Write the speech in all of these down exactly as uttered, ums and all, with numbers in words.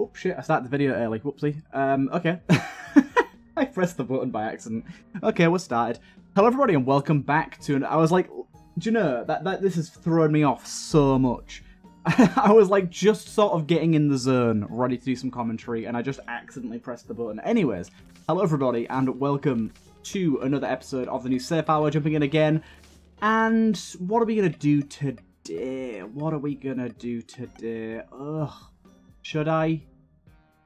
Oh shit, I started the video early, whoopsie. Um, okay. I pressed the button by accident. Okay, we're started. Hello everybody and welcome back to an- I was like, do you know, that, that this has thrown me off so much. I was like just sort of getting in the zone, ready to do some commentary, and I just accidentally pressed the button. Anyways, hello everybody and welcome to another episode of the new Safe Hour, jumping in again. And what are we going to do today? What are we going to do today? Ugh. Should I?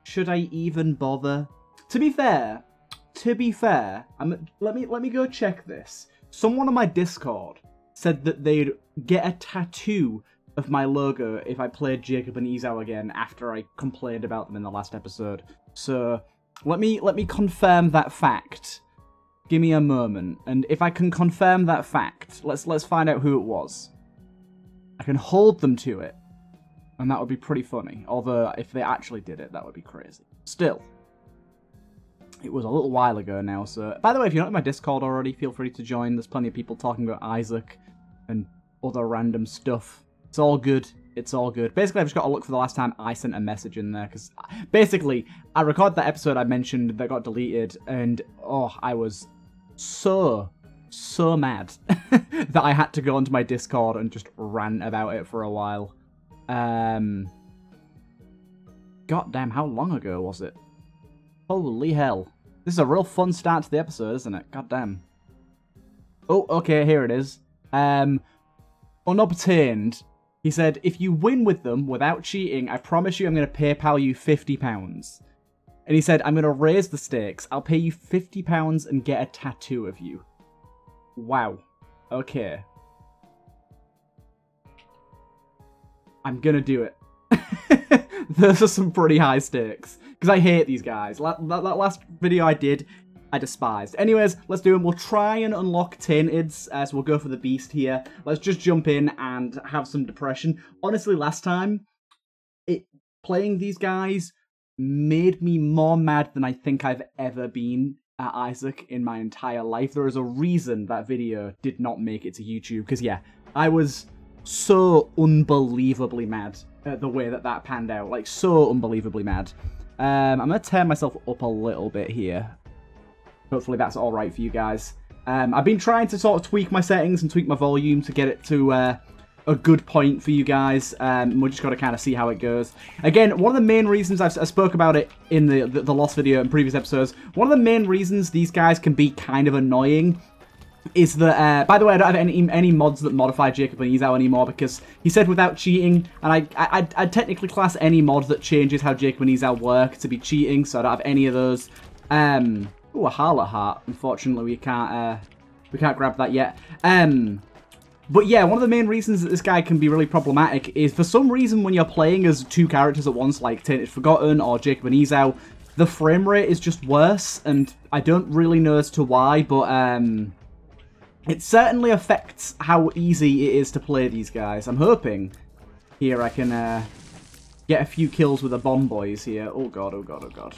Should I even bother? To be fair, to be fair, I'm, let me let me go check this. Someone on my Discord said that they'd get a tattoo of my logo if I played Jacob and Esau again after I complained about them in the last episode. So let me let me confirm that fact. Give me a moment, and if I can confirm that fact, let's let's find out who it was. I can hold them to it. And that would be pretty funny. Although, if they actually did it, that would be crazy. Still. It was a little while ago now, so... By the way, if you're not in my Discord already, feel free to join. There's plenty of people talking about Isaac and other random stuff. It's all good. It's all good. Basically, I've just got to look for the last time I sent a message in there, because... Basically, I recorded that episode I mentioned that got deleted, and... Oh, I was so... so mad that I had to go onto my Discord and just rant about it for a while. Um, goddamn, how long ago was it? Holy hell. This is a real fun start to the episode, isn't it? Goddamn. Oh, okay, here it is. Um, unobtained. He said, if you win with them without cheating, I promise you I'm going to PayPal you fifty pounds. And he said, I'm going to raise the stakes. I'll pay you fifty pounds and get a tattoo of you. Wow. Okay. I'm gonna do it. Those are some pretty high stakes. Because I hate these guys. La that, that last video I did, I despised. Anyways, let's do them. We'll try and unlock Tainteds. Uh, so we'll go for the Beast here. Let's just jump in and have some depression. Honestly, last time, it playing these guys made me more mad than I think I've ever been at Isaac in my entire life. There is a reason that video did not make it to YouTube. Because, yeah, I was... so unbelievably mad at the way that that panned out. Like, so unbelievably mad. Um, I'm going to tear myself up a little bit here. Hopefully that's all right for you guys. Um, I've been trying to sort of tweak my settings and tweak my volume to get it to uh, a good point for you guys. Um, we've just got to kind of see how it goes. Again, one of the main reasons I've, I spoke about it in the, the, the lost video and previous episodes. One of the main reasons these guys can be kind of annoying is that, uh, by the way, I don't have any any mods that modify Jacob and Esau anymore because he said without cheating, and I I I technically class any mod that changes how Jacob and Esau work to be cheating, so I don't have any of those. Um, ooh, a harlot heart. Unfortunately, we can't uh, we can't grab that yet. Um, but yeah, one of the main reasons that this guy can be really problematic is for some reason when you're playing as two characters at once, like Tainted Forgotten or Jacob and Esau, the frame rate is just worse, and I don't really know as to why, but um. It certainly affects how easy it is to play these guys. I'm hoping here I can uh, get a few kills with the bomb boys here. Oh god, oh god, oh god.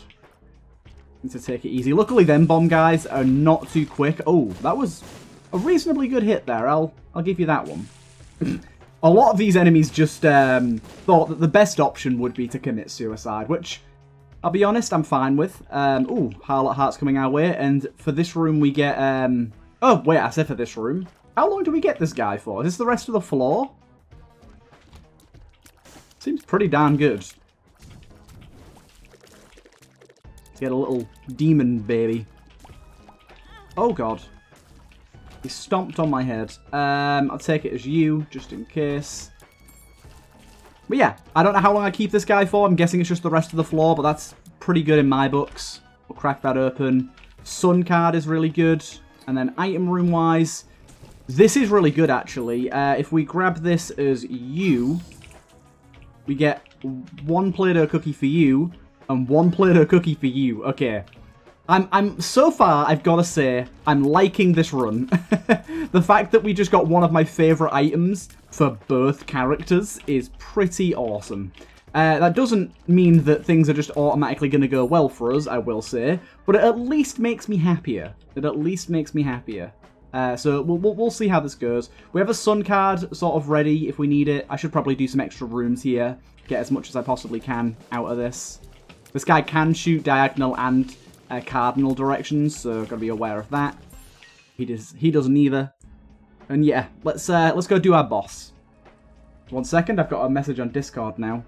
Need to take it easy. Luckily them bomb guys are not too quick. Oh, that was a reasonably good hit there. I'll, I'll give you that one. A lot of these enemies just um, thought that the best option would be to commit suicide, which I'll be honest, I'm fine with. Um, oh, Harlot Heart's coming our way. And for this room we get... Um, Oh, wait, I said for this room. How long do we get this guy for? Is this the rest of the floor? Seems pretty darn good. Let's get a little demon baby. Oh, God. He stomped on my head. Um, I'll take it as you, just in case. But yeah, I don't know how long I keep this guy for. I'm guessing it's just the rest of the floor, but that's pretty good in my books. We'll crack that open. Sun card is really good. And then item room-wise, this is really good, actually. Uh, if we grab this as you, we get one Play-Doh cookie for you and one Play-Doh cookie for you. Okay. I'm, I'm so far, I've got to say, I'm liking this run. The fact that we just got one of my favourite items for both characters is pretty awesome. Uh, that doesn't mean that things are just automatically going to go well for us, I will say, but it at least makes me happier. It at least makes me happier. Uh, so we'll, we'll, we'll see how this goes. We have a sun card sort of ready if we need it. I should probably do some extra rooms here. get as much as I possibly can out of this. This guy can shoot diagonal and uh, cardinal directions, so gotta be aware of that. He does. He doesn't either. And yeah, let's uh, let's go do our boss. One second, I've got a message on Discord now.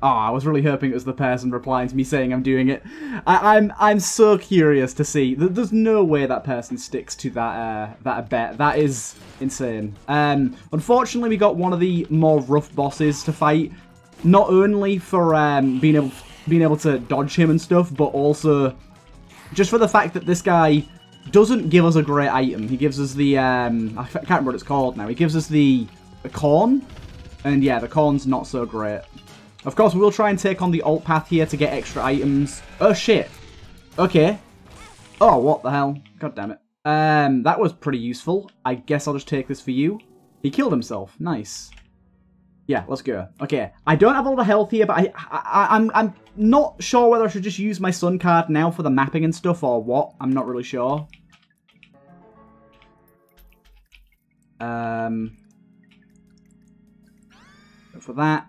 Oh, I was really hoping it was the person replying to me saying I'm doing it. I, I'm I'm so curious to see. There's no way that person sticks to that uh, that bet. That is insane. Um, unfortunately, we got one of the more rough bosses to fight. Not only for um, being able being able to dodge him and stuff, but also just for the fact that this guy doesn't give us a great item. He gives us the um, I can't remember what it's called now. He gives us the, the corn, and yeah, the corn's not so great. Of course, we will try and take on the alt path here to get extra items. Oh, shit. Okay. Oh, what the hell? God damn it. Um, that was pretty useful. I guess I'll just take this for you. He killed himself. Nice. Yeah, let's go. Okay. I don't have a lot of health here, but I, I, I'm, I'm not sure whether I should just use my sun card now for the mapping and stuff or what. I'm not really sure. Um, go for that.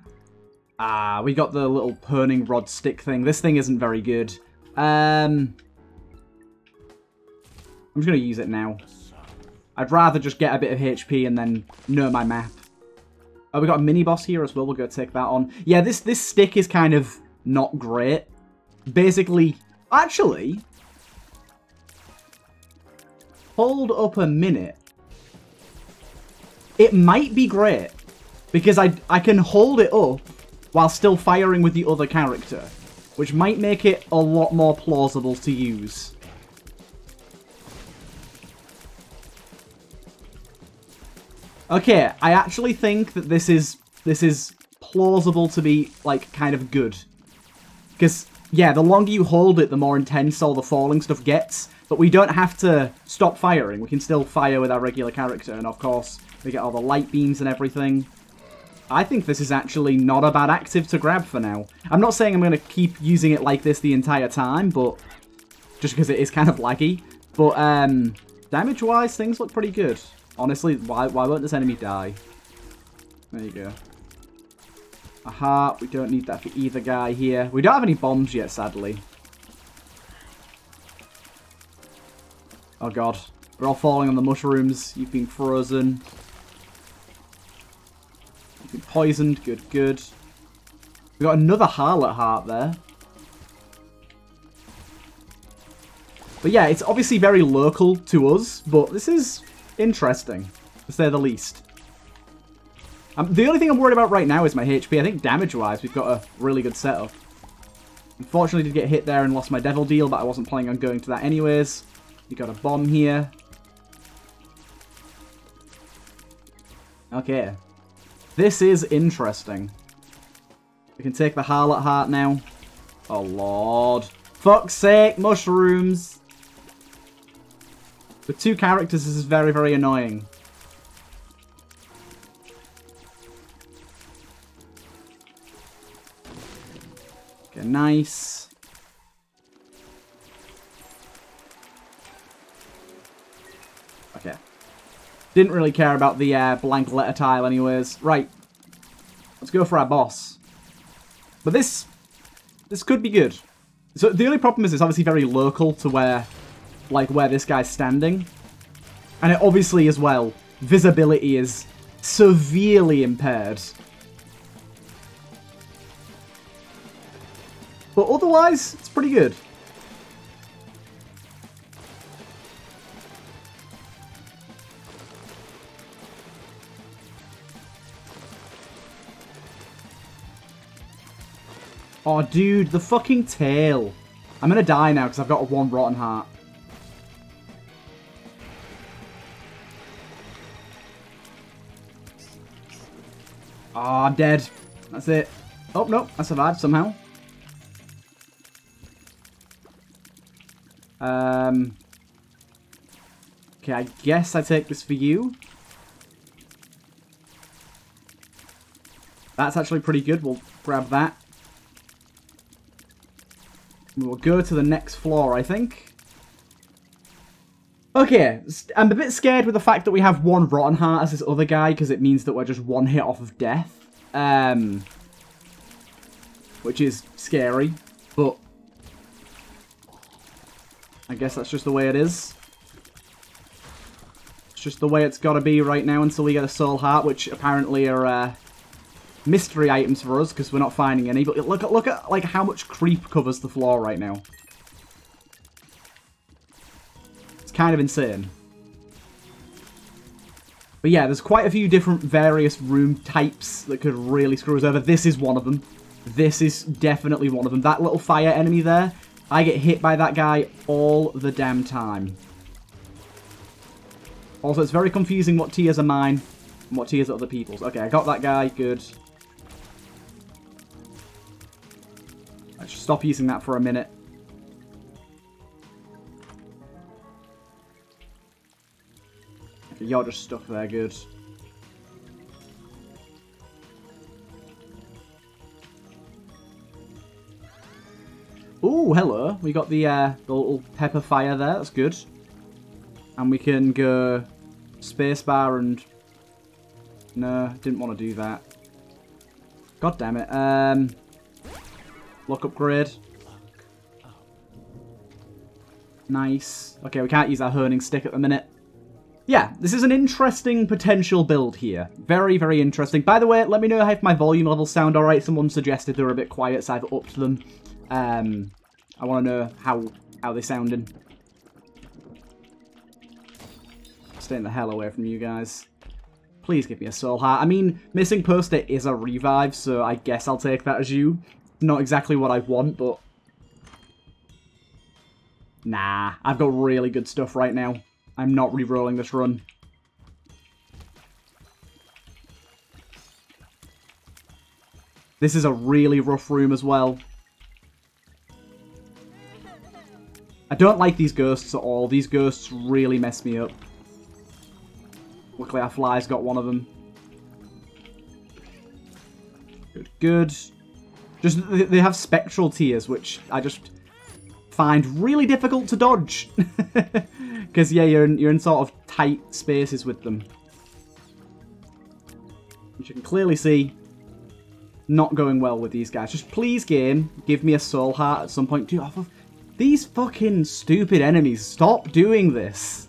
Ah, we got the little purning rod stick thing. This thing isn't very good. Um, I'm just going to use it now. I'd rather just get a bit of H P and then know my map. Oh, we got a mini-boss here as well. We'll go take that on. Yeah, this, this stick is kind of not great. Basically, actually... Hold up a minute. It might be great. Because I, I can hold it up while still firing with the other character, which might make it a lot more plausible to use. Okay, I actually think that this is this is plausible to be, like, kind of good. Because, yeah, the longer you hold it, the more intense all the falling stuff gets, but we don't have to stop firing. We can still fire with our regular character, and of course, we get all the light beams and everything. I think this is actually not a bad active to grab for now. I'm not saying I'm going to keep using it like this the entire time, but just because it is kind of laggy. But um, damage-wise, things look pretty good. Honestly, why, why won't this enemy die? There you go. Aha, we don't need that for either guy here. We don't have any bombs yet, sadly. Oh, God. We're all falling on the mushrooms. You've been frozen. Poisoned, good, good. We got another Harlot Heart there. But yeah, it's obviously very local to us, but this is interesting, to say the least. Um, the only thing I'm worried about right now is my H P. I think damage-wise, we've got a really good setup. Unfortunately, I did get hit there and lost my Devil Deal, but I wasn't planning on going to that anyways. You got a bomb here. Okay. This is interesting. We can take the Harlot Heart now. Oh, Lord. Fuck's sake, mushrooms. With two characters, this is very, very annoying. Okay, nice. Okay. Didn't really care about the uh, blank letter tile anyways. Right. Let's go for our boss. But this... This could be good. So the only problem is it's obviously very local to where... Like, where this guy's standing. And it obviously, as well, visibility is severely impaired. But otherwise, it's pretty good. Oh, dude, the fucking tail. I'm gonna die now because I've got a one rotten heart. Oh, I'm dead. That's it. Oh, no, I survived somehow. Um. Okay, I guess I take this for you. That's actually pretty good. We'll grab that. We'll go to the next floor, I think. Okay, I'm a bit scared with the fact that we have one Rotten Heart as this other guy, because it means that we're just one hit off of death. Um, which is scary, but I guess that's just the way it is. It's just the way it's got to be right now until we get a soul heart, which apparently are uh, mystery items for us because we're not finding any. But look at look at like how much creep covers the floor right now. It's kind of insane. But yeah, there's quite a few different various room types that could really screw us over. This is one of them. This is definitely one of them. That little fire enemy there, I get hit by that guy all the damn time. Also, it's very confusing what tiers are mine and what tiers are other people's. Okay, I got that guy. Good. I should stop using that for a minute. You're just stuck there, good. Ooh, hello. We got the, uh, the little pepper fire there, that's good. And we can go spacebar and... No, didn't want to do that. God damn it. Um, lock upgrade. Nice. Okay, we can't use our honing stick at the minute. Yeah, this is an interesting potential build here. Very, very interesting. By the way, let me know if my volume levels sound alright. Someone suggested they were a bit quiet, so I've upped them. Um, I want to know how, how they're sounding. Staying the hell away from you guys. Please give me a soul heart. I mean, missing poster is a revive, so I guess I'll take that as you. Not exactly what I want, but... Nah, I've got really good stuff right now. I'm not re-rolling this run. This is a really rough room as well. I don't like these ghosts at all. These ghosts really mess me up. Luckily our fly's got one of them. Good, good. Just, they have spectral tiers, which I just find really difficult to dodge. Because, yeah, you're in, you're in sort of tight spaces with them. Which you can clearly see not going well with these guys. Just please, game, give me a soul heart at some point. Dude, oh, these fucking stupid enemies, stop doing this.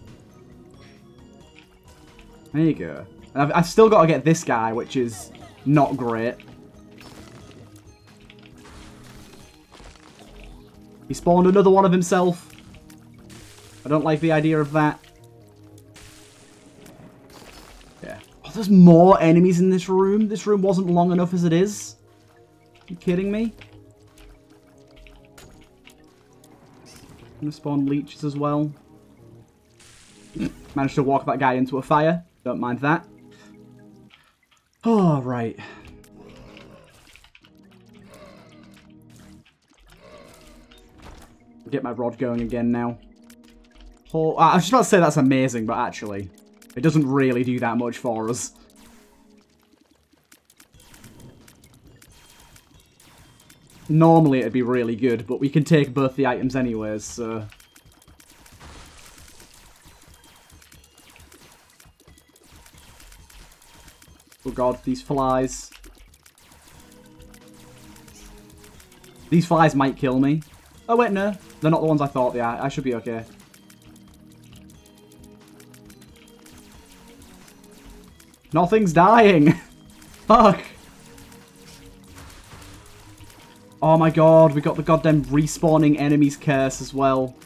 There you go. And I've, I've still got to get this guy, which is not great. He spawned another one of himself. I don't like the idea of that. Yeah. Oh, there's more enemies in this room. This room wasn't long enough as it is. Are you kidding me? I'm gonna spawn leeches as well. Managed to walk that guy into a fire. Don't mind that. Oh, right. Get my rod going again now. Oh, I was just about to say that's amazing, but actually, it doesn't really do that much for us. Normally it'd be really good, but we can take both the items anyways, so... Oh god, these flies. These flies might kill me. Oh wait, no. They're not the ones I thought they are. I should be okay. Nothing's dying! Fuck! Oh my god, we got the goddamn respawning enemies curse as well.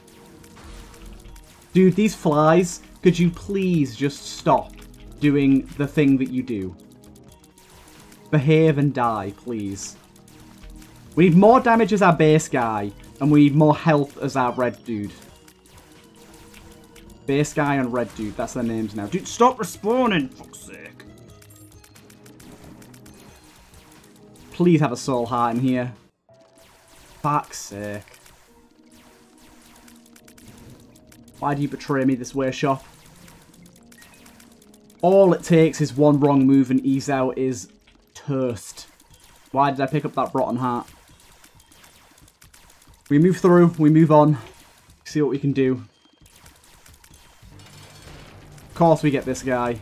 Dude, these flies, could you please just stop doing the thing that you do? Behave and die, please. We need more damage as our base guy, and we need more health as our red dude. Base guy and red dude, that's their names now. Dude, stop respawning, fuck's sake. Please have a soul heart in here. Fuck's sake. Why do you betray me this way, shop? All it takes is one wrong move and Esau is toast. Why did I pick up that rotten heart? We move through, we move on. See what we can do. Of course we get this guy.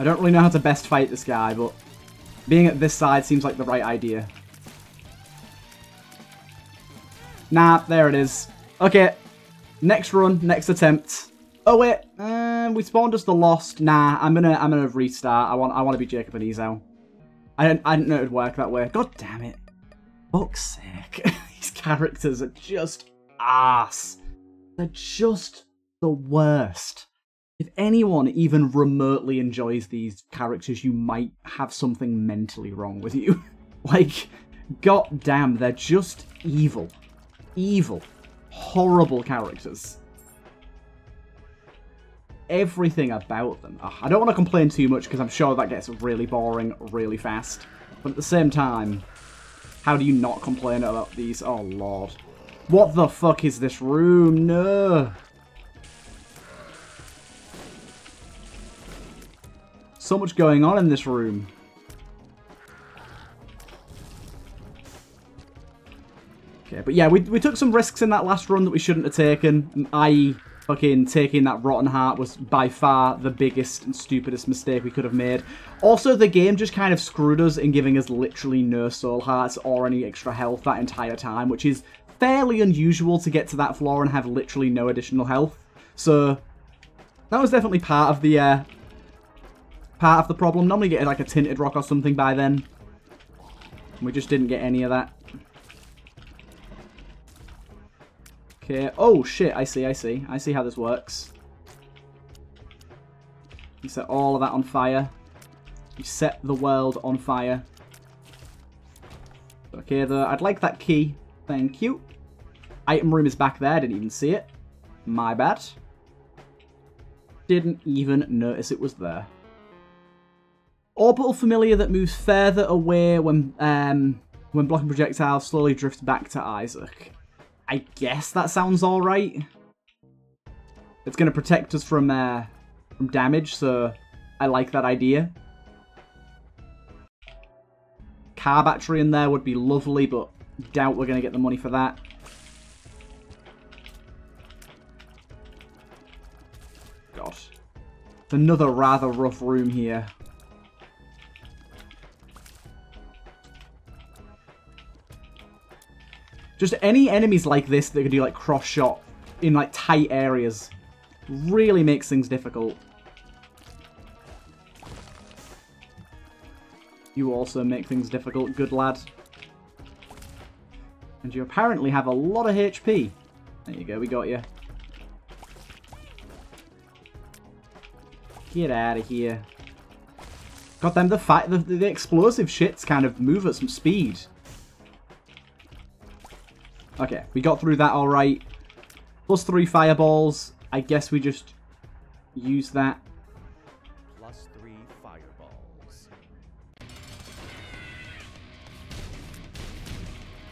I don't really know how to best fight this guy, but being at this side seems like the right idea. Nah, there it is. Okay, next run, next attempt. Oh wait, um, we spawned us the lost. Nah, I'm gonna, I'm gonna restart. I want, I want to be Jacob and Esau. I didn't, I didn't know it would work that way. God damn it! Fuck's sake! These characters are just ass. They're just the worst. If anyone even remotely enjoys these characters, you might have something mentally wrong with you. Like, god damn, they're just evil. Evil, horrible characters. Everything about them. Ugh, I don't want to complain too much because I'm sure that gets really boring really fast. But at the same time, how do you not complain about these? Oh, Lord. What the fuck is this room? No. So much going on in this room. Okay, but yeah, we, we took some risks in that last run that we shouldn't have taken. that is fucking taking that rotten heart was by far the biggest and stupidest mistake we could have made. Also, the game just kind of screwed us in giving us literally no soul hearts or any extra health that entire time, which is fairly unusual to get to that floor and have literally no additional health. So, that was definitely part of the... Uh, part of the problem. Normally get like a tinted rock or something by then. We just didn't get any of that. Okay. Oh shit, I see, I see. I see how this works. You set all of that on fire. You set the world on fire. Okay, though. I'd like that key. Thank you. Item room is back there. I didn't even see it. My bad. Didn't even notice it was there. Orbital Familiar that moves further away when um, when blocking projectiles slowly drifts back to Isaac. I guess that sounds alright. It's going to protect us from, uh, from damage, so I like that idea. Car battery in there would be lovely, but doubt we're going to get the money for that. God. It's another rather rough room here. Just any enemies like this that can do like cross shot in like tight areas really makes things difficult. You also make things difficult, good lad. And you apparently have a lot of H P. There you go, we got you. Get out of here. Goddamn, the fight, the, the explosive shits kind of move at some speed. Okay, we got through that all right. Plus three fireballs. I guess we just use that. Plus three fireballs.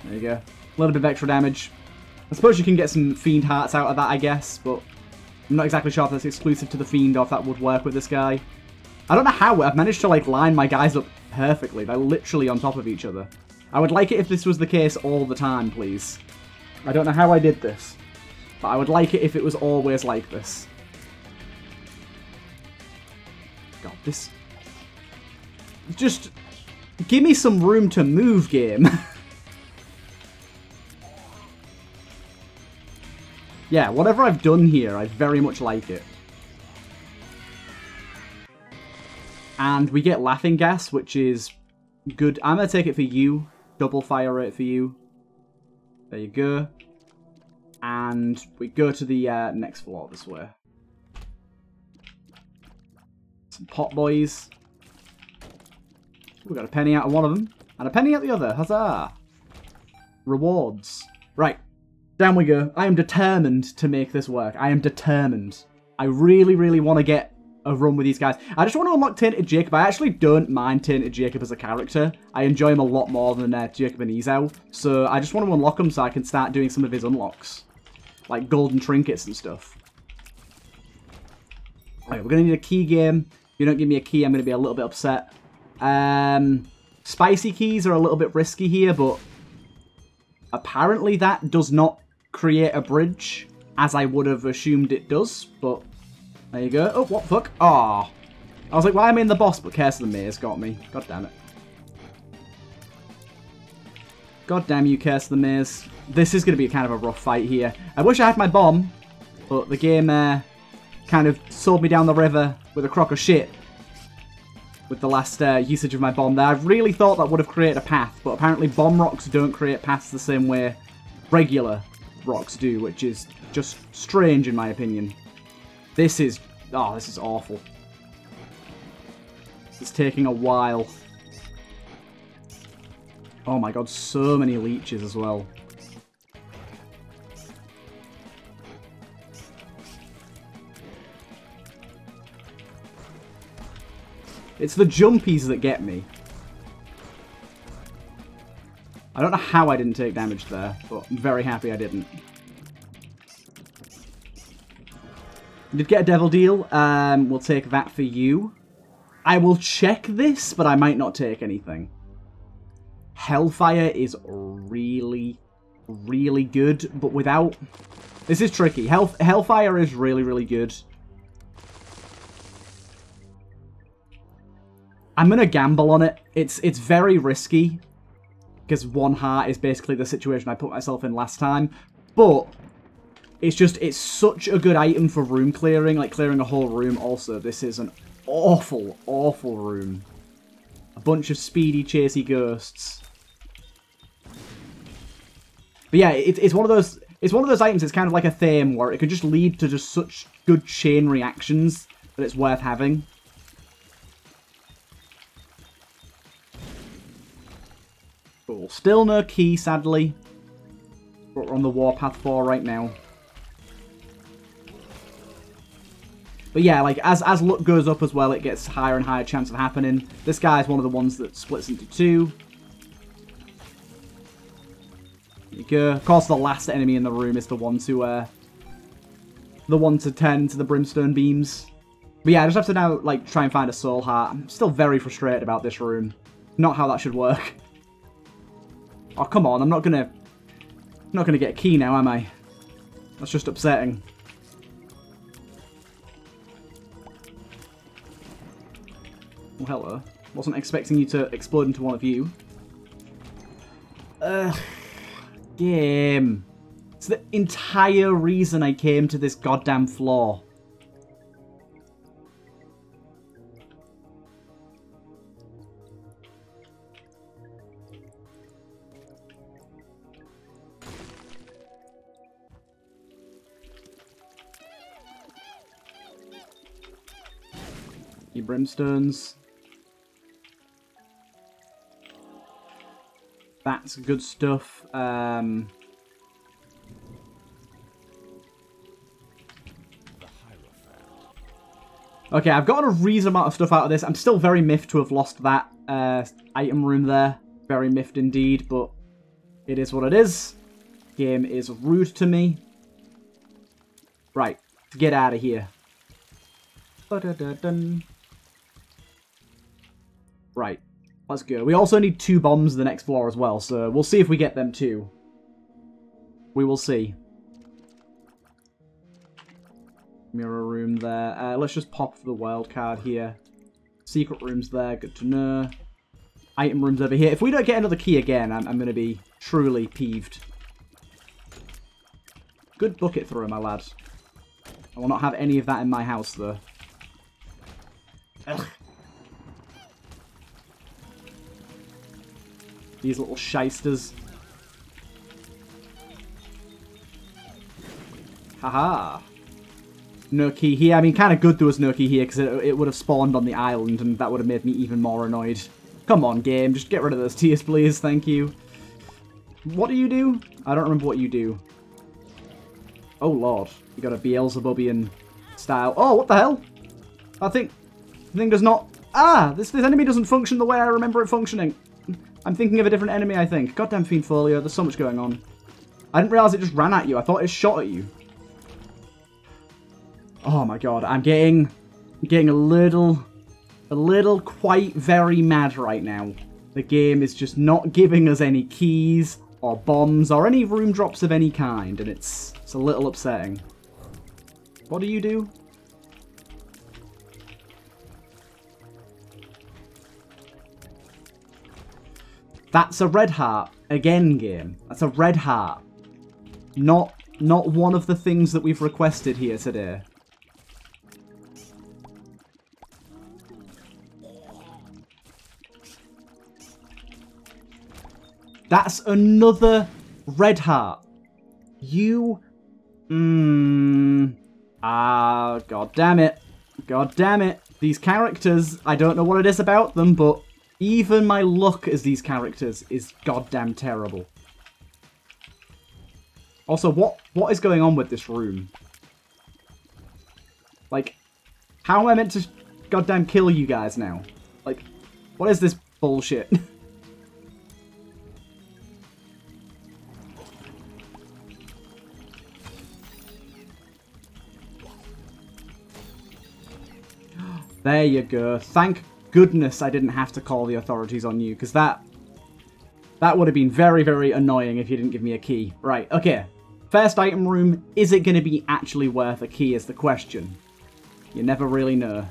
There you go. A little bit of extra damage. I suppose you can get some Fiend Hearts out of that, I guess, but I'm not exactly sure if that's exclusive to the Fiend or if that would work with this guy. I don't know how. I've managed to like line my guys up perfectly. They're literally on top of each other. I would like it if this was the case all the time, please. I don't know how I did this, but I would like it if it was always like this. God, this... Just... Give me some room to move, game. Yeah, whatever I've done here, I very much like it. And we get laughing gas, which is good. I'm going to take it for you. Double fire rate for you. There you go. And we go to the uh, next floor this way. Some pot boys. We got a penny out of one of them. And a penny out the other. Huzzah! Rewards. Right. Down we go. I am determined to make this work. I am determined. I really, really want to get a run with these guys. I just want to unlock Tainted Jacob. I actually don't mind Tainted Jacob as a character. I enjoy him a lot more than uh, Jacob and Esau. So I just want to unlock him so I can start doing some of his unlocks. Like golden trinkets and stuff. Alright, we're going to need a key game. If you don't give me a key, I'm going to be a little bit upset. Um, spicy keys are a little bit risky here, but apparently that does not create a bridge as I would have assumed it does, but there you go. Oh, what the fuck? Ah, oh, I was like, well, I mean the boss, but Curse of the Mirror's got me. God damn it. God damn you, Curse of the Mirrors. This is going to be kind of a rough fight here. I wish I had my bomb, but the game uh, kind of sold me down the river with a crock of shit with the last uh, usage of my bomb there. I really thought that would have created a path, but apparently bomb rocks don't create paths the same way regular rocks do, which is just strange in my opinion. This is... oh, this is awful. This is taking a while. Oh my god, so many leeches as well. It's the jumpies that get me. I don't know how I didn't take damage there, but I'm very happy I didn't. I did get a devil deal. Um, we'll take that for you. I will check this, but I might not take anything. Hellfire is really, really good, but without... this is tricky. Hell, Hellfire is really, really good. I'm going to gamble on it. It's it's very risky, because one heart is basically the situation I put myself in last time. But it's just, it's such a good item for room clearing, like clearing a whole room also. This is an awful, awful room. A bunch of speedy, chasey ghosts. But yeah, it, it's one of those. It's one of those items. It's kind of like a theme where it could just lead to just such good chain reactions that it's worth having. Cool. Still no key, sadly. But we're on the warpath for right now. But yeah, like as as luck goes up as well, it gets higher and higher chance of happening. This guy is one of the ones that splits into two. There you go. Of course, the last enemy in the room is the one to uh, the one to turn to the brimstone beams. But yeah, I just have to now like try and find a soul heart. I'm still very frustrated about this room. Not how that should work. Oh come on! I'm not gonna I'm not gonna get a key now, am I? That's just upsetting. Well, hello. Wasn't expecting you to explode into one of you. Ugh. Game. It's the entire reason I came to this goddamn floor. Your brimstones. That's good stuff. Um, okay, I've gotten a reasonable amount of stuff out of this. I'm still very miffed to have lost that uh, item room there. Very miffed indeed, but it is what it is. Game is rude to me. Right, get out of here. Right. Let's go. We also need two bombs the next floor as well, so we'll see if we get them too. We will see. Mirror room there. Uh, let's just pop the wild card here. Secret room's there. Good to know. Item room's over here. If we don't get another key again, I'm, I'm going to be truly peeved. Good bucket throw, my lad. I will not have any of that in my house, though. Ugh. These little shysters. Haha. No key here. I mean, kind of good there was no key here because it, it would have spawned on the island and that would have made me even more annoyed. Come on, game. Just get rid of those tears, please. Thank you. What do you do? I don't remember what you do. Oh, Lord. You got a Beelzebubian style. Oh, what the hell? I think... the thing does not... Ah! This, this enemy doesn't function the way I remember it functioning. I'm thinking of a different enemy, I think. Goddamn Fiend Folio, there's so much going on. I didn't realise it just ran at you. I thought it shot at you. Oh my god, I'm getting... getting a little... a little quite very mad right now. The game is just not giving us any keys, or bombs, or any room drops of any kind, and it's... it's a little upsetting. What do you do? That's a red heart. Again, game. That's a red heart. Not, not one of the things that we've requested here today. That's another red heart. You... Mmm... Ah, god damn it. God damn it. These characters, I don't know what it is about them, but even my luck as these characters is goddamn terrible. Also, what what is going on with this room? Like, how am I meant to goddamn kill you guys now? Like, what is this bullshit? There you go. Thank goodness I didn't have to call the authorities on you, because that that would have been very, very annoying if you didn't give me a key. Right, okay. First item room, is it going to be actually worth a key is the question. You never really know.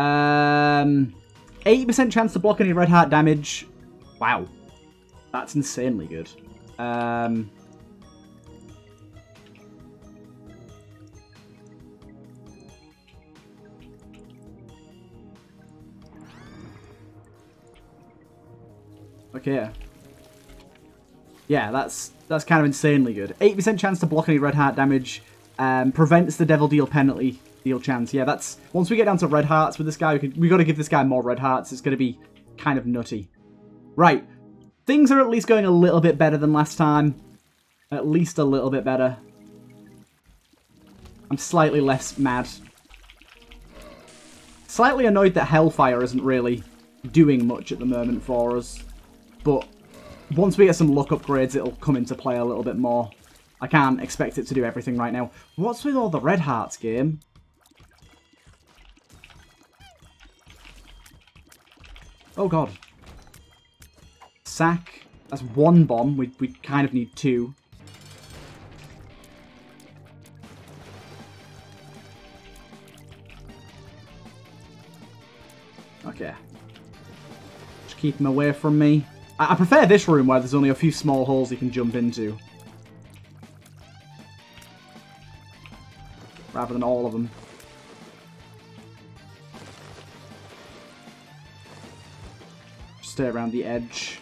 Um, eighty percent chance to block any red heart damage. Wow. That's insanely good. Um... Okay. Yeah, that's that's kind of insanely good. eighty percent chance to block any red heart damage. Um, prevents the devil deal penalty. Deal chance. Yeah, that's... Once we get down to red hearts with this guy, we've we got to give this guy more red hearts. It's going to be kind of nutty. Right. Things are at least going a little bit better than last time. At least a little bit better. I'm slightly less mad. Slightly annoyed that Hellfire isn't really doing much at the moment for us. But once we get some luck upgrades, it'll come into play a little bit more. I can't expect it to do everything right now. What's with all the red hearts, game? Oh, God. Sack. That's one bomb. We, we kind of need two. Okay. Just keep him away from me. I prefer this room where there's only a few small holes you can jump into. Rather than all of them. Just stay around the edge.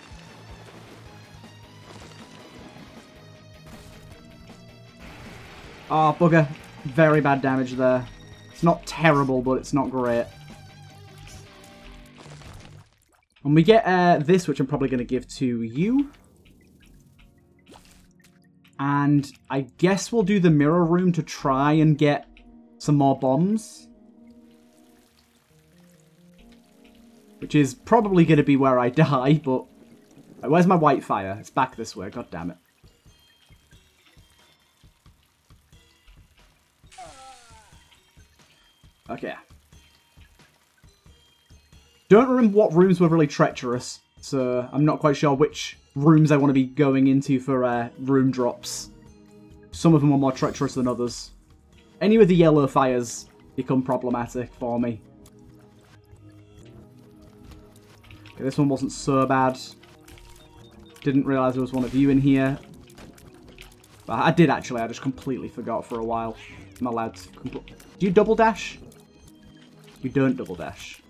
Ah, oh, bugger. Very bad damage there. It's not terrible, but it's not great. And we get uh, this, which I'm probably going to give to you. And I guess we'll do the mirror room to try and get some more bombs. Which is probably going to be where I die, but... Right, where's my white fire? It's back this way, god damn it. Okay. Don't remember what rooms were really treacherous, so I'm not quite sure which rooms I want to be going into for uh, room drops. Some of them are more treacherous than others. Any of the yellow fires become problematic for me. Okay, this one wasn't so bad. Didn't realise there was one of you in here. But I did actually, I just completely forgot for a while. I'm allowed to... Do you double dash? You don't double dash.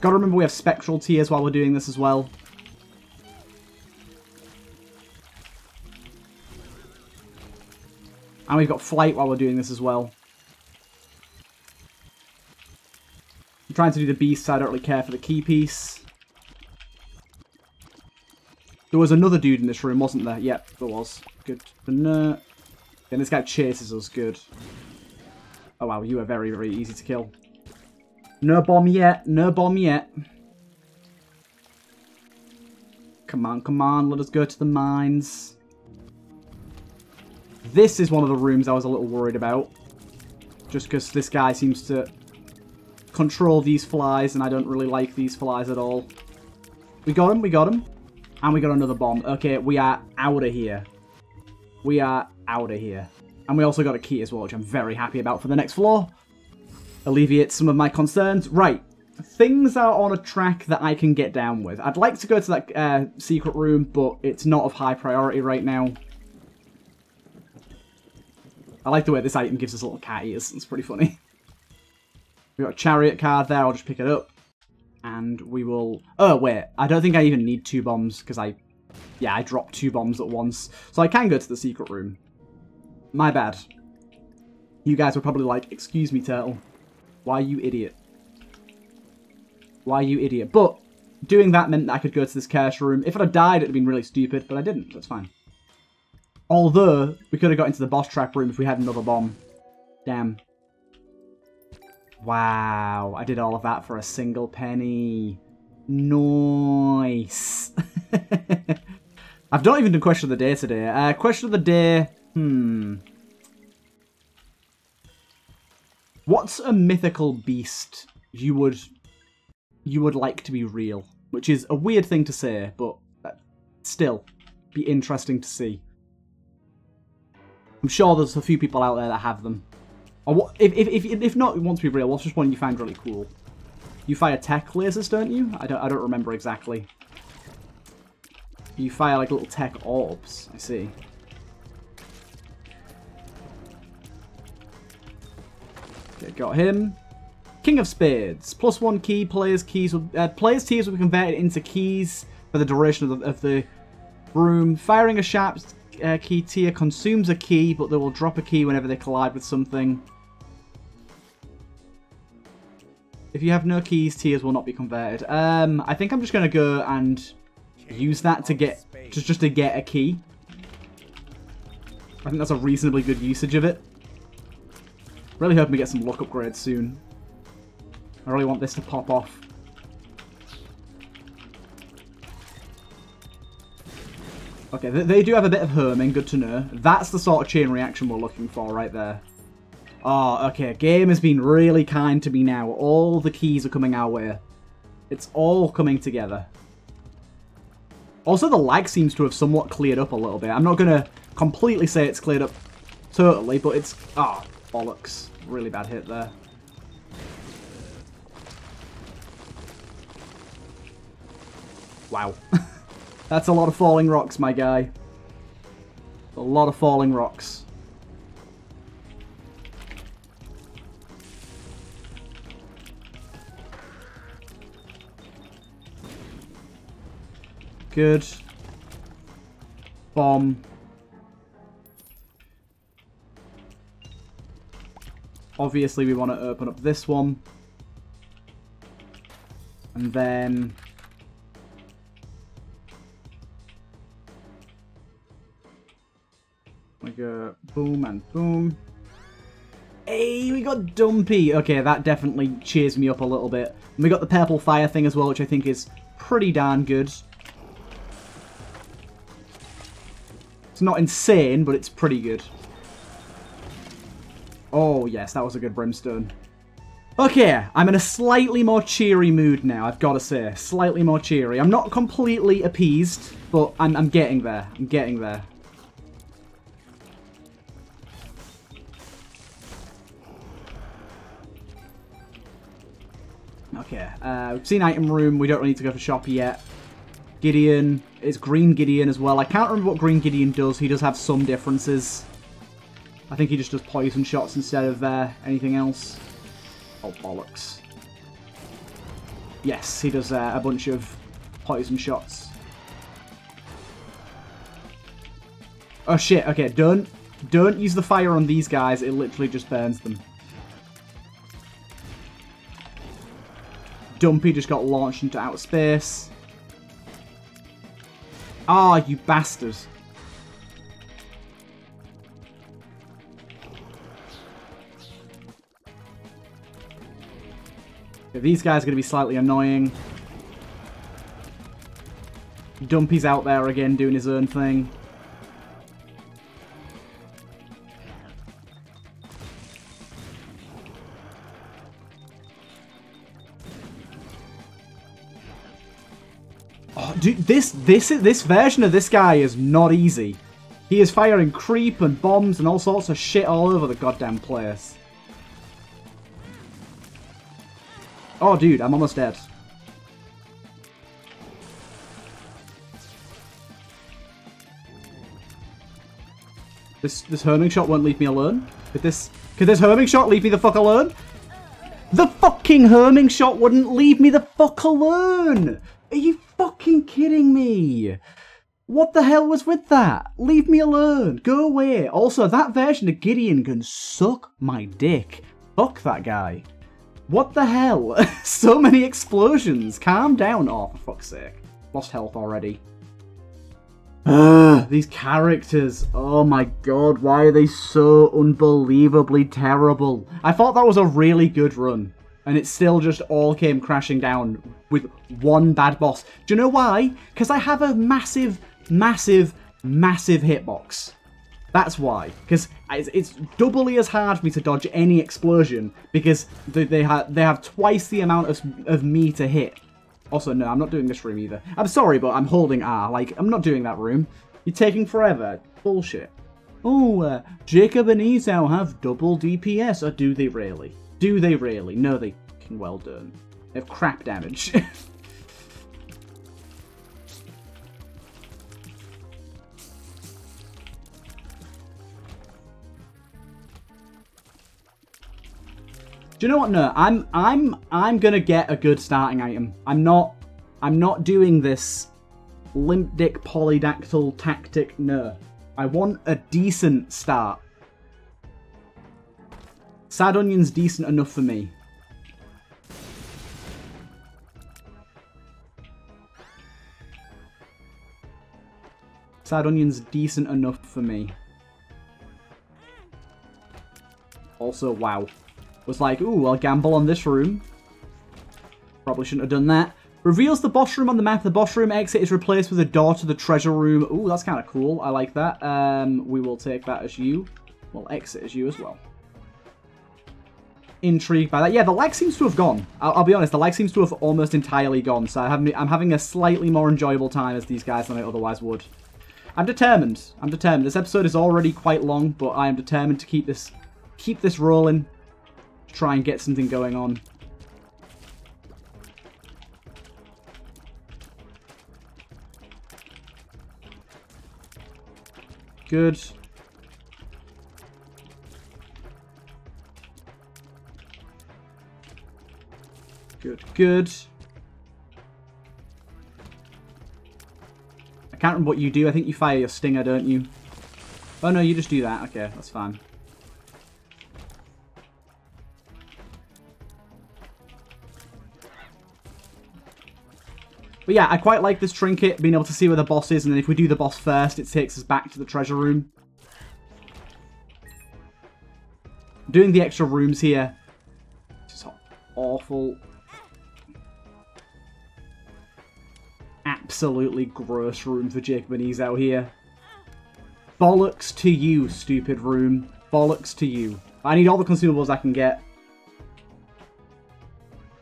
Gotta remember we have spectral tears while we're doing this as well. And we've got flight while we're doing this as well. I'm trying to do the beast, so I don't really care for the key piece. There was another dude in this room, wasn't there? Yep, there was. Good. No. And this guy chases us. Good. Oh wow, you are very, very easy to kill. No bomb yet. No bomb yet. Come on, come on. Let us go to the mines. This is one of the rooms I was a little worried about. Just because this guy seems to control these flies, and I don't really like these flies at all. We got him. We got him. And we got another bomb. Okay, we are out of here. We are out of here. And we also got a key as well, which I'm very happy about for the next floor. Alleviate some of my concerns. Right, things are on a track that I can get down with. I'd like to go to that uh, secret room, but it's not of high priority right now. I like the way this item gives us little cat ears. It's pretty funny. We've got a chariot card there. I'll just pick it up. And we will... Oh, wait. I don't think I even need two bombs, because I... Yeah, I dropped two bombs at once. So I can go to the secret room. My bad. You guys were probably like, excuse me, Turtle. Why you idiot? Why you idiot? But doing that meant that I could go to this curse room. If I'd have died, it'd have been really stupid, but I didn't. That's fine. Although, we could have got into the boss trap room if we had another bomb. Damn. Wow, I did all of that for a single penny. Nice. I've not even done question of the day today. Uh, question of the day, hmm. What's a mythical beast you would you would like to be real? Which is a weird thing to say, but still, be interesting to see. I'm sure there's a few people out there that have them. Or what, if, if, if, if not, it wants to be real, what's just one you find really cool? You fire tech lasers, don't you? I don't, I don't remember exactly. You fire like little tech orbs, I see. Okay, got him. King of Spades. Plus one key, players' keys, uh, players' tears will be converted into keys for the duration of the, of the room. Firing a sharp uh, key tier consumes a key, but they will drop a key whenever they collide with something. If you have no keys, tiers will not be converted. Um, I think I'm just going to go and use that to get just, just to get a key. I think that's a reasonably good usage of it. Really hoping we get some luck upgrades soon. I really want this to pop off. Okay, they, they do have a bit of homing, good to know. That's the sort of chain reaction we're looking for right there. Oh, okay, game has been really kind to me now. All the keys are coming our way. It's all coming together. Also, the lag seems to have somewhat cleared up a little bit. I'm not going to completely say it's cleared up totally, but it's... Oh, bollocks. Really bad hit there. Wow. That's a lot of falling rocks, my guy. A lot of falling rocks. Good. Bomb. Obviously, we want to open up this one. And then... we go boom and boom. Hey, we got Dumpy. Okay, that definitely cheers me up a little bit. And we got the purple fire thing as well, which I think is pretty darn good. It's not insane, but it's pretty good. Oh, yes, that was a good brimstone. Okay, I'm in a slightly more cheery mood now, I've got to say. Slightly more cheery. I'm not completely appeased, but I'm, I'm getting there. I'm getting there. Okay, uh, we've seen item room. We don't really need to go for shop yet. Gideon. It's Green Gideon as well. I can't remember what Green Gideon does. He does have some differences. I think he just does poison shots instead of uh, anything else. Oh, bollocks. Yes, he does uh, a bunch of poison shots. Oh, shit. Okay, don't, don't use the fire on these guys. It literally just burns them. Dumpy just got launched into outer space. Ah, oh, you bastards. Okay, these guys are going to be slightly annoying. Dumpy's out there again doing his own thing. Dude, this this this version of this guy is not easy. He is firing creep and bombs and all sorts of shit all over the goddamn place. Oh, dude, I'm almost dead. This this herming shot won't leave me alone. Could this could this herming shot leave me the fuck alone? The fucking herming shot wouldn't leave me the fuck alone. Are you fucking kidding me? What the hell was with that? Leave me alone. Go away. Also, that version of Gideon can suck my dick. Fuck that guy. What the hell? So many explosions. Calm down. Oh, for fuck's sake. Lost health already. Ugh, these characters, oh my god, why are they so unbelievably terrible? I thought that was a really good run, and it still just all came crashing down with one bad boss. Do you know why? Because I have a massive, massive, massive hitbox. That's why, because it's doubly as hard for me to dodge any explosion, because they, they, ha they have twice the amount of, of me to hit. Also, no, I'm not doing this room either. I'm sorry, but I'm holding R. Like, I'm not doing that room. You're taking forever. Bullshit. Oh, uh, Jacob and Esau have double D P S. Or do they really? Do they really? No, they fucking well done. They have crap damage. Do you know what? No, I'm I'm I'm gonna get a good starting item. I'm not I'm not doing this limp dick polydactyl tactic. No, I want a decent start. Sad Onion's decent enough for me. Sad Onion's decent enough for me. Also, wow. Was like, ooh, I'll gamble on this room. Probably shouldn't have done that. Reveals the boss room on the map. The boss room exit is replaced with a door to the treasure room. Ooh, that's kind of cool. I like that. Um, we will take that as you. We'll exit as you as well. Intrigued by that. Yeah, the lag seems to have gone. I'll, I'll be honest, the lag seems to have almost entirely gone. So I have, I'm having a slightly more enjoyable time as these guys than I otherwise would. I'm determined. I'm determined. This episode is already quite long, but I am determined to keep this, keep this rolling. Try and get something going on. Good. Good, good. I can't remember what you do. I think you fire your stinger, don't you? Oh no, you just do that. Okay, that's fine. But yeah, I quite like this trinket, being able to see where the boss is, and then if we do the boss first, it takes us back to the treasure room. I'm doing the extra rooms here. It's just awful. Absolutely gross room for Jacob and Esau here. Bollocks to you, stupid room. Bollocks to you. I need all the consumables I can get.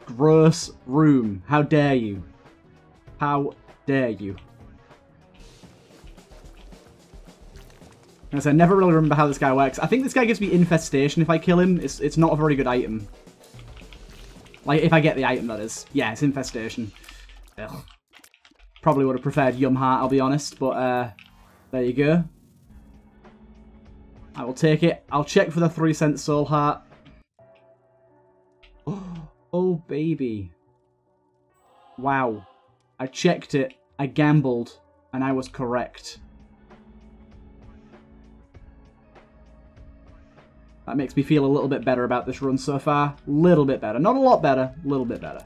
Gross room. How dare you. How dare you? As I never really remember how this guy works. I think this guy gives me infestation if I kill him. It's, it's not a very good item. Like, if I get the item, that is. Yeah, it's infestation. Ugh. Probably would have preferred Yum Heart, I'll be honest. But, uh, there you go. I will take it. I'll check for the three cent soul heart. Oh, oh baby. Wow. I checked it, I gambled, and I was correct. That makes me feel a little bit better about this run so far. Little bit better. Not a lot better, a little bit better.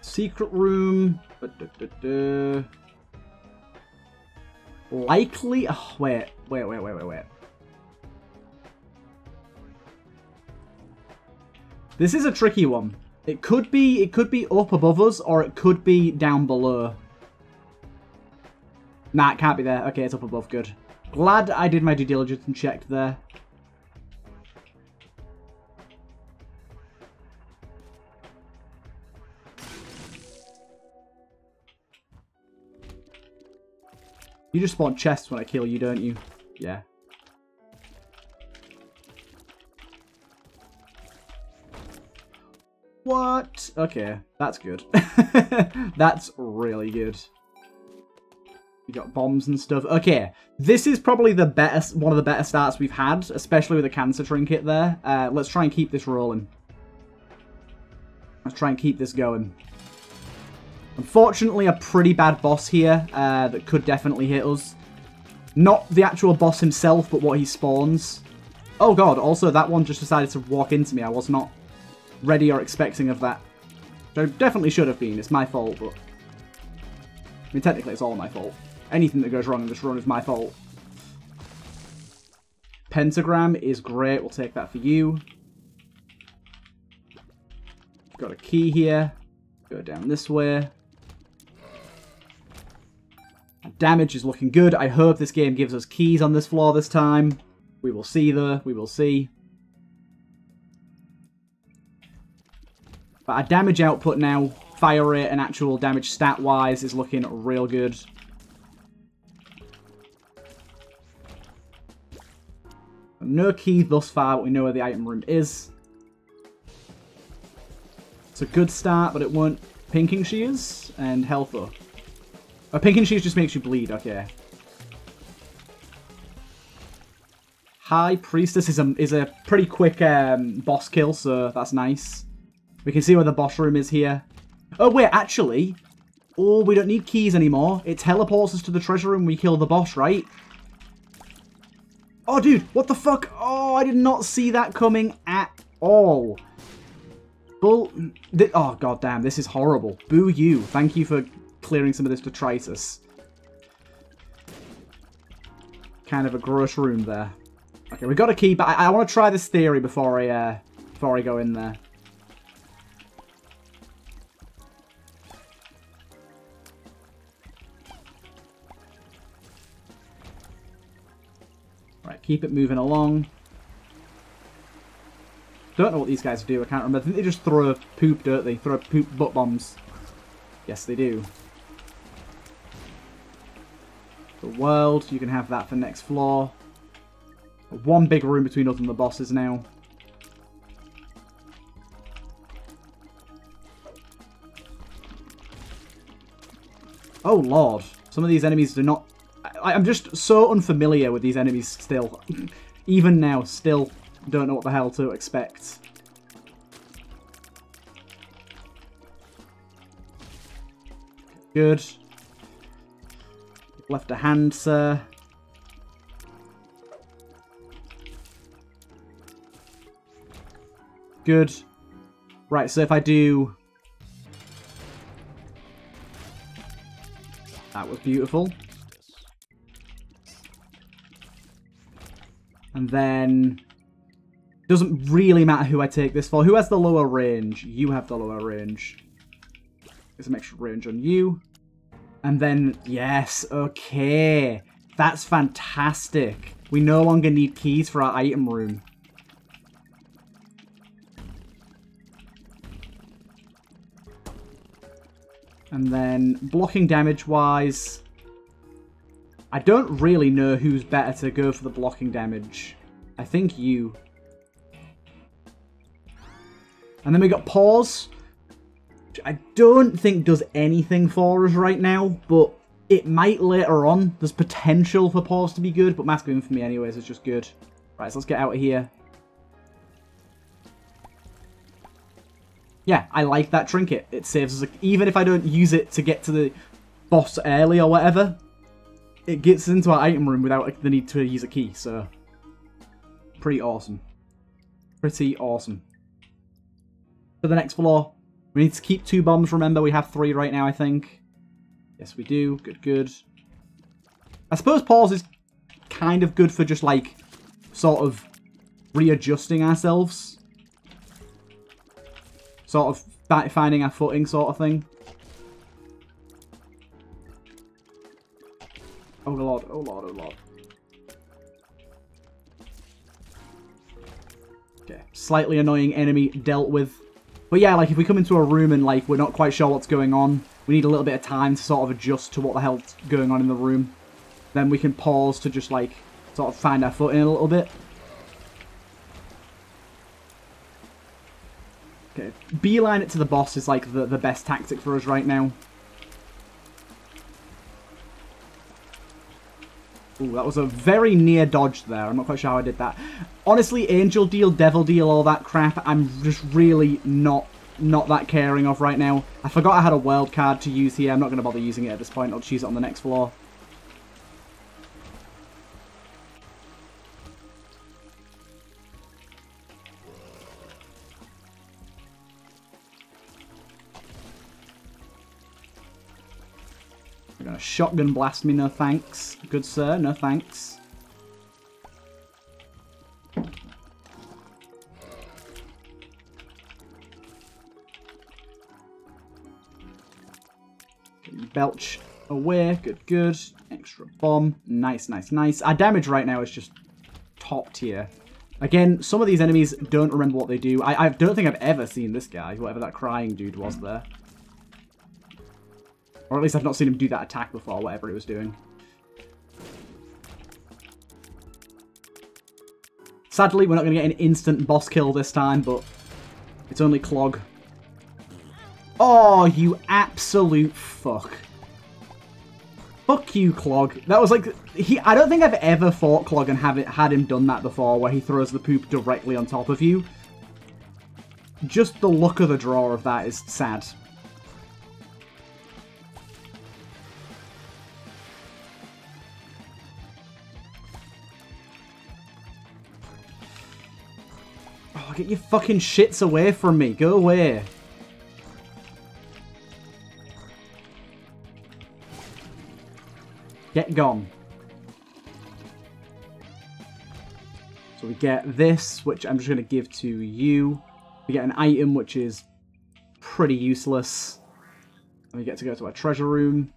Secret room. Da, da, da, da. Likely... Oh, wait, wait, wait, wait, wait, wait. This is a tricky one. It could be, it could be up above us, or it could be down below. Nah, it can't be there. Okay, it's up above. Good. Glad I did my due diligence and checked there. You just spawn chests when I kill you, don't you? Yeah. What? Okay, that's good. That's really good. We got bombs and stuff. Okay, this is probably the better, one of the better starts we've had, especially with the cancer trinket there. Uh, let's try and keep this rolling. Let's try and keep this going. Unfortunately, a pretty bad boss here uh, that could definitely hit us. Not the actual boss himself, but what he spawns. Oh god, also that one just decided to walk into me. I was not ready or expecting of that. I definitely should have been. It's my fault, but... I mean, technically it's all my fault. Anything that goes wrong in this run is my fault. Pentagram is great. We'll take that for you. Got a key here. Go down this way. Damage is looking good. I hope this game gives us keys on this floor this time. We will see, though. We will see. But our damage output now, fire rate and actual damage stat-wise, is looking real good. No key thus far, but we know where the item room is. It's a good start, but it won't. Pinking Shears and health up. Oh, Pinking Shears just makes you bleed, okay. High Priestess is a, is a pretty quick um, boss kill, so that's nice. We can see where the boss room is here. Oh, wait, actually. Oh, we don't need keys anymore. It teleports us to the treasure room when we kill the boss, right? Oh, dude, what the fuck? Oh, I did not see that coming at all. Bull... Oh, god damn, this is horrible. Boo you. Thank you for clearing some of this detritus. Kind of a gross room there. Okay, we got a key, but I, I want to try this theory before I, uh, before I go in there. Keep it moving along. Don't know what these guys do. I can't remember. I think they just throw poop, don't they? Throw poop butt bombs. Yes, they do. The world. You can have that for next floor. One big room between us and the bosses now. Oh, lord. Some of these enemies do not... I'm just so unfamiliar with these enemies still. Even now, still don't know what the hell to expect. Good. Left a hand, sir. Good. Right, so if I do... That was beautiful. And then, doesn't really matter who I take this for. Who has the lower range? You have the lower range. There's some extra range on you. And then, yes, okay. That's fantastic. We no longer need keys for our item room. And then, blocking damage-wise... I don't really know who's better to go for the blocking damage. I think you. And then we got Pause, which I don't think does anything for us right now, but it might later on. There's potential for Pause to be good, but Mask of Infamy anyways is just good. Right, so let's get out of here. Yeah, I like that trinket. It saves us, a, even if I don't use it to get to the boss early or whatever. It gets into our item room without the need to use a key, so... Pretty awesome. Pretty awesome. For the next floor, we need to keep two bombs, remember? We have three right now, I think. Yes, we do. Good, good. I suppose Pause is kind of good for just, like, sort of readjusting ourselves. Sort of finding our footing sort of thing. Oh lord, oh lord, oh lord. Okay, slightly annoying enemy dealt with. But yeah, like if we come into a room and like we're not quite sure what's going on, we need a little bit of time to sort of adjust to what the hell's going on in the room. then we can pause to just like sort of find our footing a little bit. Okay, beeline it to the boss is like the, the best tactic for us right now. Ooh, that was a very near dodge there. I'm not quite sure how I did that. Honestly, angel deal, devil deal, all that crap, I'm just really not not that caring of right now. I forgot I had a world card to use here. I'm not going to bother using it at this point. I'll just use it on the next floor. You're going to shotgun blast me, no thanks. Good sir, no thanks. Belch away. Good, good. Extra bomb. Nice, nice, nice. Our damage right now is just top tier. Again, some of these enemies don't remember what they do. I, I don't think I've ever seen this guy, whatever that crying dude was there. Or at least I've not seen him do that attack before, whatever he was doing. Sadly, we're not going to get an instant boss kill this time, but it's only Clog. Oh, you absolute fuck. Fuck you, Clog. That was like... he. I don't think I've ever fought Clog and have it, had him done that before, where he throws the poop directly on top of you. Just the luck of the draw of that is sad. Oh, get your fucking shits away from me. Go away. Get gone. So we get this, which I'm just going to give to you. We get an item, which is pretty useless. And we get to go to our treasure room.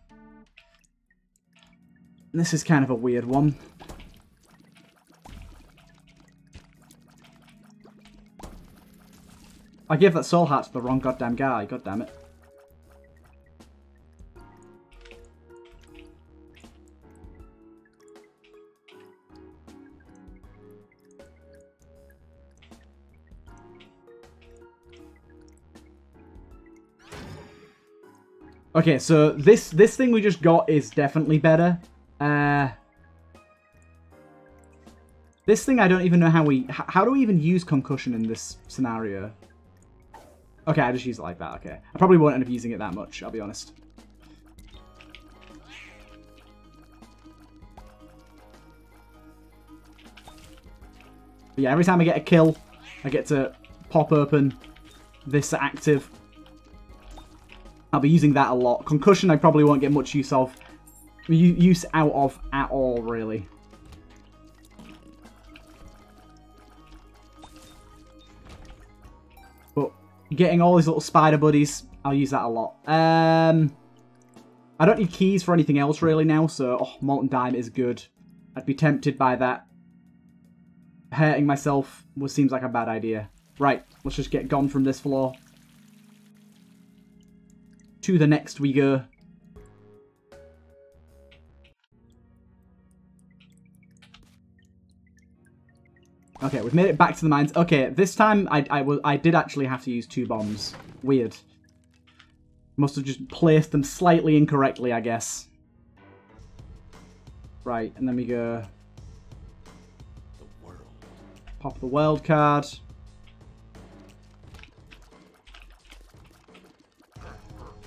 And this is kind of a weird one. I gave that soul heart to the wrong goddamn guy. God damn it. Okay, so this this thing we just got is definitely better. Uh, this thing I don't even know how we... How do we even use concussion in this scenario? Okay, I just use it like that, okay. I probably won't end up using it that much, I'll be honest. But yeah, every time I get a kill, I get to pop open this active... I'll be using that a lot. Concussion I probably won't get much use of, use out of at all, really. But getting all these little spider buddies, I'll use that a lot. Um, I don't need keys for anything else really now, so oh, Molten Dime is good. I'd be tempted by that. Hurting myself was, seems like a bad idea. Right, let's just get gone from this floor. To the next we go. Okay, we've made it back to the mines. Okay, this time I, I, was, I did actually have to use two bombs. Weird. Must have just placed them slightly incorrectly, I guess. Right, and then we go... Pop the world card.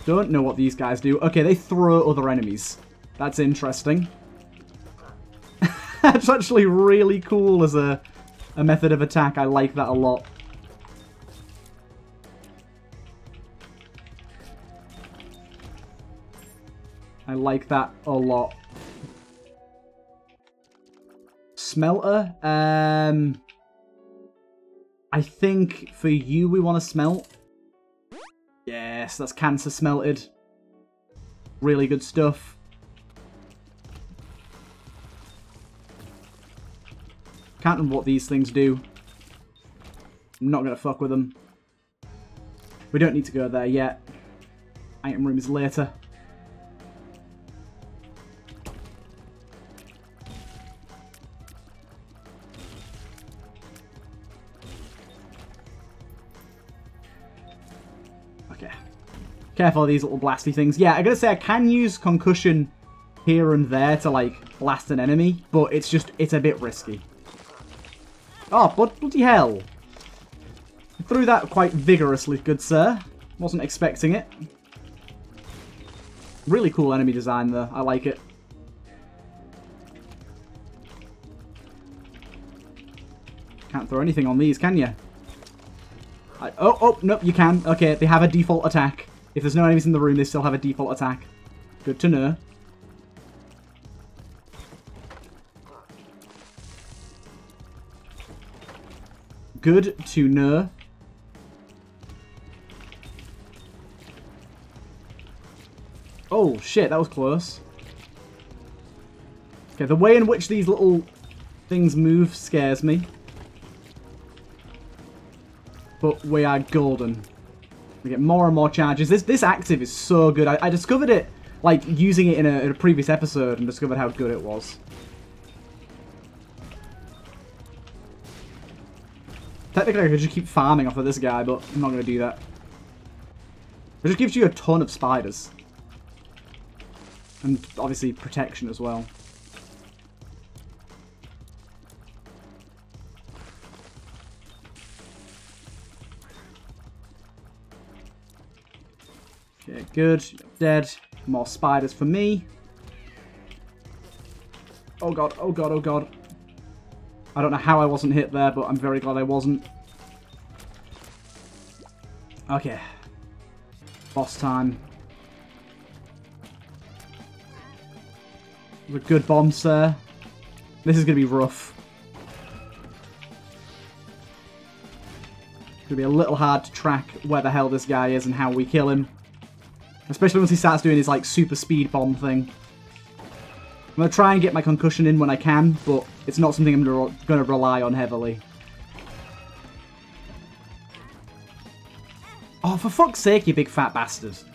Don't know what these guys do. Okay, they throw other enemies. That's interesting. That's actually really cool as a, a method of attack. I like that a lot. I like that a lot. Smelter? Um, I think for you we want to smelt. Yes, that's cancer smelted. Really good stuff. Can't remember what these things do. I'm not going to fuck with them. We don't need to go there yet. Item room is later. Okay. Careful of these little blasty things. Yeah, I gotta say, I can use Concussion here and there to, like, blast an enemy, but it's just, it's a bit risky. Oh, but bloody hell. I threw that quite vigorously, good sir. Wasn't expecting it. Really cool enemy design, though. I like it. Can't throw anything on these, can you? I, oh, oh, nope, you can. Okay, they have a default attack. If there's no enemies in the room, they still have a default attack. Good to know. Good to know. Oh, shit, that was close. Okay, the way in which these little things move scares me. But we are golden. We get more and more charges. This this active is so good. I, I discovered it, like, using it in a, in a previous episode and discovered how good it was. Technically, I could just keep farming off of this guy, but I'm not going to do that. It just gives you a ton of spiders. And, obviously, protection as well. Okay, good. Dead. More spiders for me. Oh god, oh god, oh god. I don't know how I wasn't hit there, but I'm very glad I wasn't. Okay. Boss time. A good bomb, sir. This is going to be rough. It's going to be a little hard to track where the hell this guy is and how we kill him. Especially once he starts doing his, like, super speed bomb thing. I'm going to try and get my concussion in when I can, but it's not something I'm going to rely on heavily. Oh, for fuck's sake, you big fat bastards.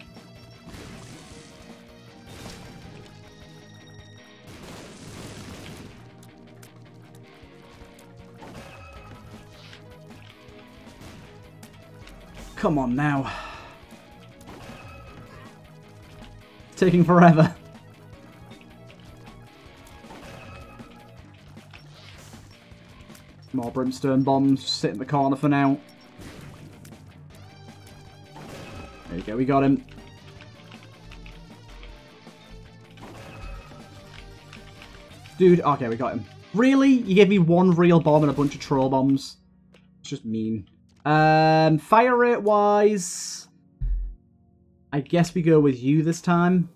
Come on now. It's taking forever. More brimstone bombs. Just sit in the corner for now. There you go. We got him. Dude. Okay, we got him. Really? You gave me one real bomb and a bunch of troll bombs? It's just mean. Um, fire rate wise, I guess we go with you this time.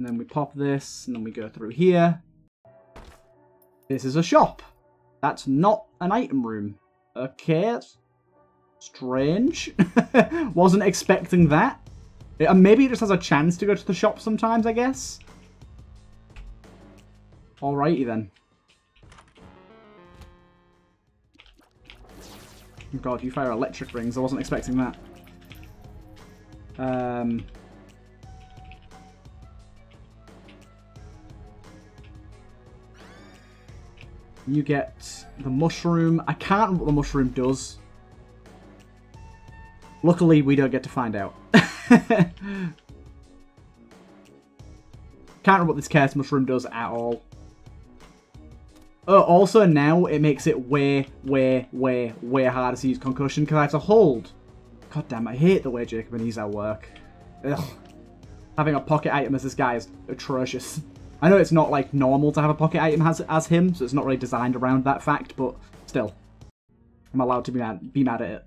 And then we pop this, and then we go through here. This is a shop. That's not an item room. Okay, that's strange. Wasn't expecting that. And maybe it just has a chance to go to the shop sometimes, I guess. Alrighty then. Oh god, you fire electric rings. I wasn't expecting that. Um, you get the mushroom. I can't remember what the mushroom does. Luckily, we don't get to find out. Can't remember what this Chaos Mushroom does at all. Oh, also now it makes it way, way, way, way harder to use Concussion because I have to hold. God damn, I hate the way Jacob and Esau work. Ugh. Having a pocket item as this guy is atrocious. I know it's not, like, normal to have a pocket item as, as him, so it's not really designed around that fact, but still. I'm allowed to be mad, be mad at it.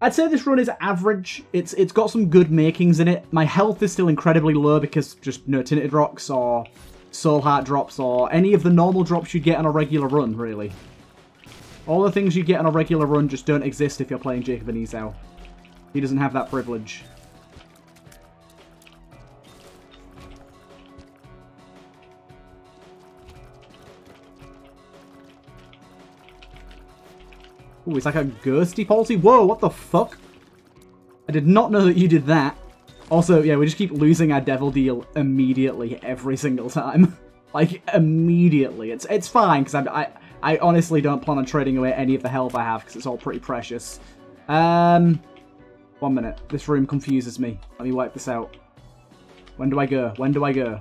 I'd say this run is average. It's It's got some good makings in it. My health is still incredibly low because just no Tinted Rocks or Soul Heart drops or any of the normal drops you get on a regular run, really. All the things you get on a regular run just don't exist if you're playing Jacob and Esau. He doesn't have that privilege. Ooh, it's like a ghosty polty. Whoa, what the fuck? I did not know that you did that. Also, yeah, we just keep losing our Devil Deal immediately every single time. Like, immediately. It's it's fine, because I, I I honestly don't plan on trading away any of the health I have, because it's all pretty precious. Um, One minute. This room confuses me. Let me wipe this out. When do I go? When do I go?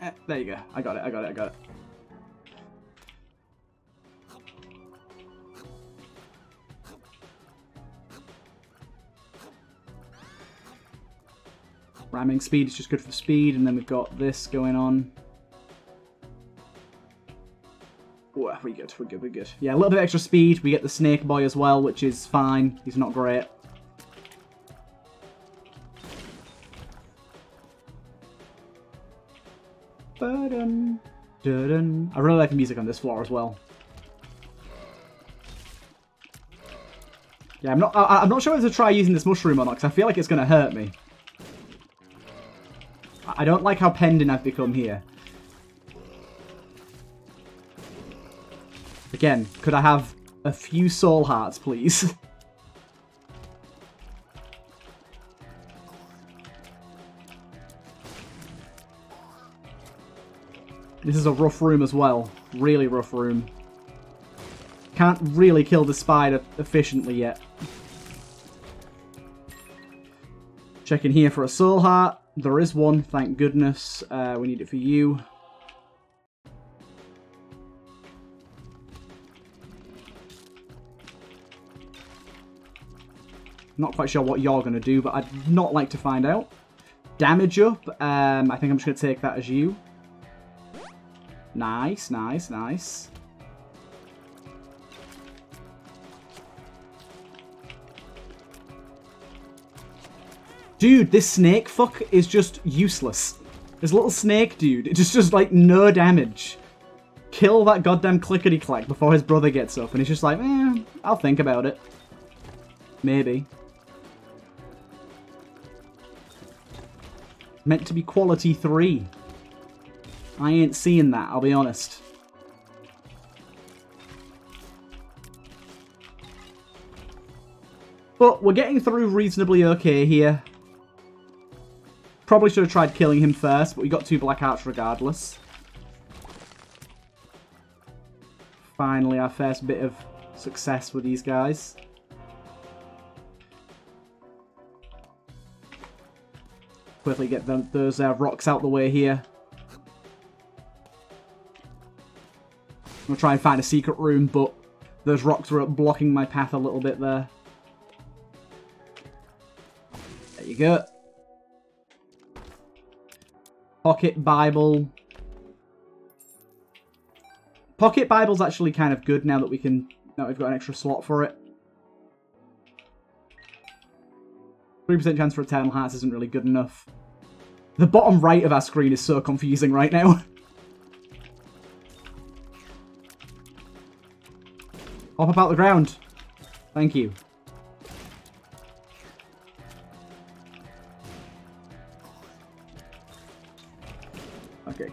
Eh, there you go. I got it. I got it. I got it. Ramming speed is just good for speed, and then we've got this going on. Ooh, we're good, we're good, we're good. Yeah, a little bit extra speed. We get the snake boy as well, which is fine. He's not great. Ba-dun, da-dun. I really like the music on this floor as well. Yeah, I'm not, I, I'm not sure whether to try using this mushroom or not, because I feel like it's going to hurt me. I don't like how pendant I've become here. Again, could I have a few soul hearts, please? This is a rough room as well. Really rough room. Can't really kill the spider efficiently yet. Checking here for a soul heart. There is one, thank goodness. Uh, we need it for you. Not quite sure what you're going to do, but I'd not like to find out. Damage up. Um, I think I'm just going to take that as you. Nice, nice, nice. Dude, this snake fuck is just useless. This little snake dude, it's just, just like no damage. Kill that goddamn clickety-clack before his brother gets up, and he's just like, eh, I'll think about it. Maybe. Meant to be quality three. I ain't seeing that, I'll be honest. But we're getting through reasonably okay here. Probably should have tried killing him first, but we got two black hearts regardless. Finally, our first bit of success with these guys. Quickly get them, those uh, rocks out the way here. We'll try and find a secret room, but those rocks were blocking my path a little bit there. There you go. Pocket Bible. Pocket Bible's actually kind of good now that we can, now we've got an extra slot for it. three percent chance for Eternal Hearts isn't really good enough. The bottom right of our screen is so confusing right now. Hop about the ground. Thank you.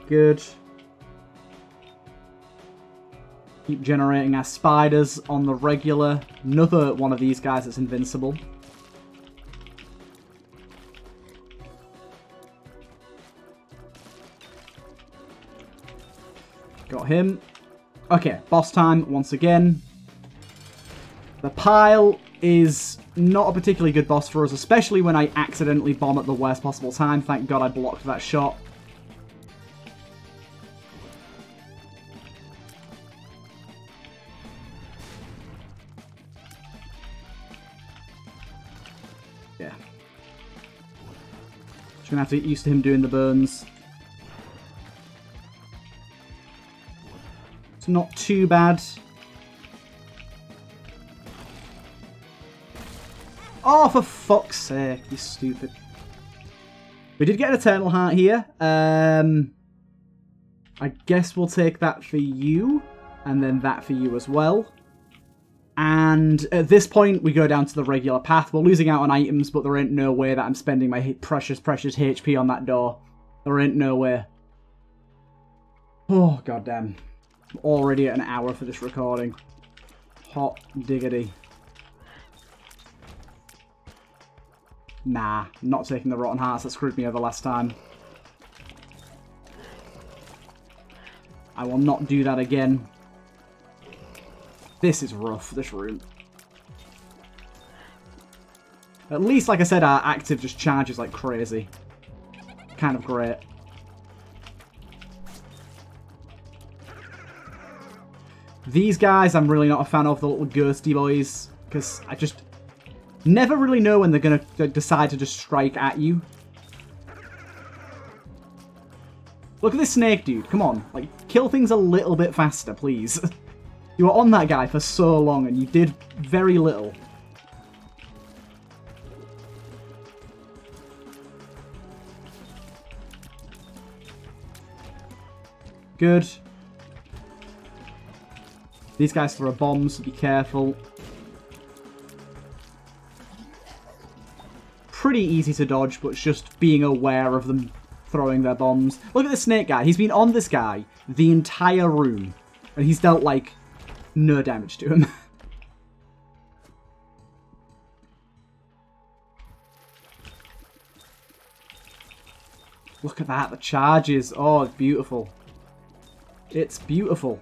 Good. Keep generating our spiders on the regular. Another one of these guys that's invincible. Got him. Okay, boss time once again. The Pile is not a particularly good boss for us, especially when I accidentally bomb at the worst possible time. Thank God I blocked that shot. Gonna have to get used to him doing the burns. It's not too bad. Oh, for fuck's sake, you stupid. We did get an Eternal Heart here. Um, I guess we'll take that for you, and then that for you as well. And at this point, we go down to the regular path. We're losing out on items, but there ain't no way that I'm spending my precious, precious H P on that door. There ain't no way. Oh, goddamn. I'm already at an hour for this recording. Hot diggity. Nah, not taking the Rotten Hearts that screwed me over last time. I will not do that again. This is rough, this room. At least, like I said, our active just charges like crazy. Kind of great. These guys I'm really not a fan of, the little ghosty boys, because I just never really know when they're going to decide to just strike at you. Look at this snake dude, come on. Like, kill things a little bit faster, please. You were on that guy for so long and you did very little. Good. These guys throw bombs, so be careful. Pretty easy to dodge, but just being aware of them throwing their bombs. Look at the snake guy. He's been on this guy the entire room, and he's dealt, like, no damage to him. Look at that. The charges. Oh, it's beautiful. It's beautiful.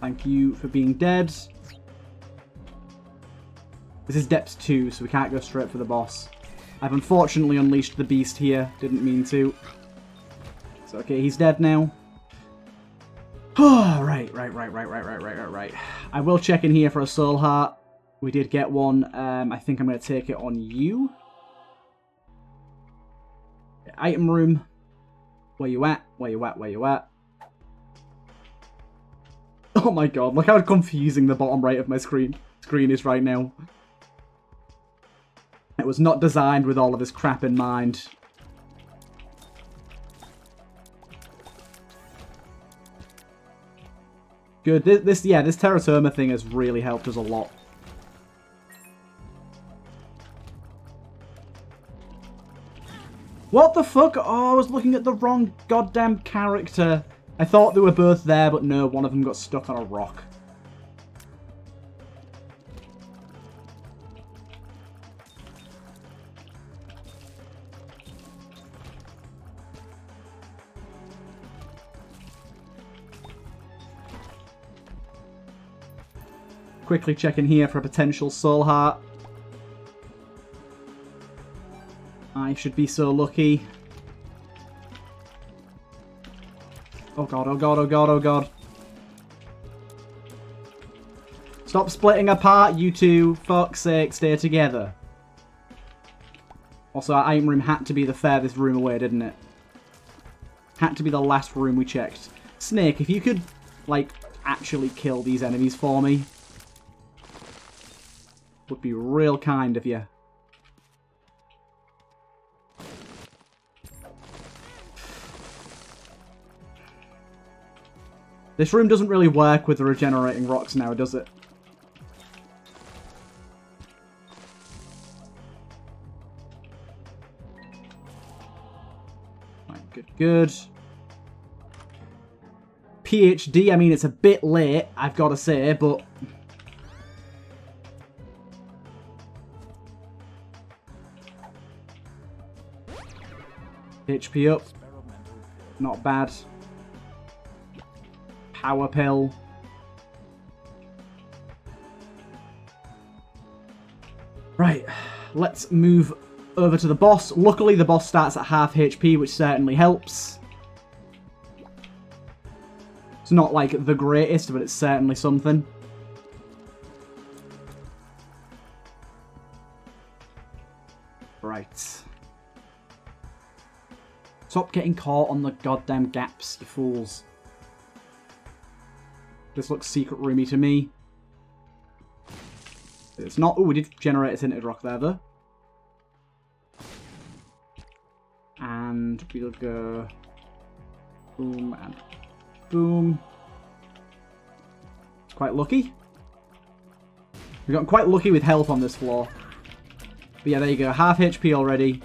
Thank you for being dead. This is Depths two, so we can't go straight for the boss. I've unfortunately unleashed the beast here. Didn't mean to. It's okay, he's dead now. Oh, right, right, right, right, right, right, right, right, right. I will check in here for a soul heart. We did get one. Um, I think I'm going to take it on you. Item room. Where you at? Where you at? Where you at? Oh my god, look how confusing the bottom right of my screen screen is right now. It was not designed with all of this crap in mind. Good. This, this yeah, this Terra Terma thing has really helped us a lot. What the fuck? Oh, I was looking at the wrong goddamn character. I thought they were both there, but no, one of them got stuck on a rock. Quickly check in here for a potential soul heart. I should be so lucky. Oh god, oh god, oh god, oh god. Stop splitting apart, you two. Fuck's sake, stay together. Also, our aim room had to be the furthest room away, didn't it? Had to be the last room we checked. Snake, if you could, like, actually kill these enemies for me. Would be real kind of you. This room doesn't really work with the regenerating rocks now, does it? Right, good, good. PhD, I mean, it's a bit late, I've got to say, but... H P up. Not bad. Power pill. Right. Let's move over to the boss. Luckily, the boss starts at half H P, which certainly helps. It's not, like, the greatest, but it's certainly something. Right. Stop getting caught on the goddamn gaps, you fools. This looks secret roomy to me. It's not. Ooh, we did generate a tinted rock there, though. And we'll go... Boom and boom. It's quite lucky. We've gotten quite lucky with health on this floor. But yeah, there you go. Half H P already.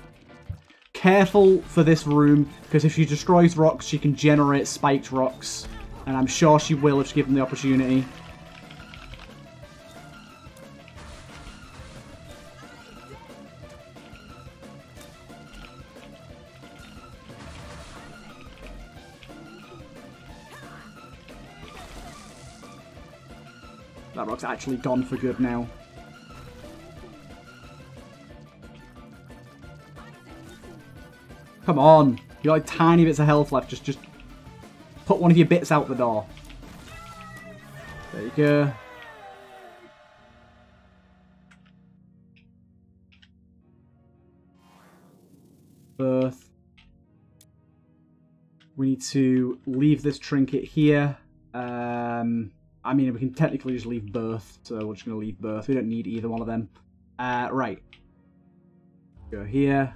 Careful for this room, because if she destroys rocks, she can generate spiked rocks. And I'm sure she will if she given the opportunity. That rock's actually gone for good now. Come on. You got like tiny bits of health left. Just, just put one of your bits out the door. There you go. Birth. We need to leave this trinket here. Um, I mean, we can technically just leave birth. So we're just going to leave birth. We don't need either one of them. Uh, right. Go here.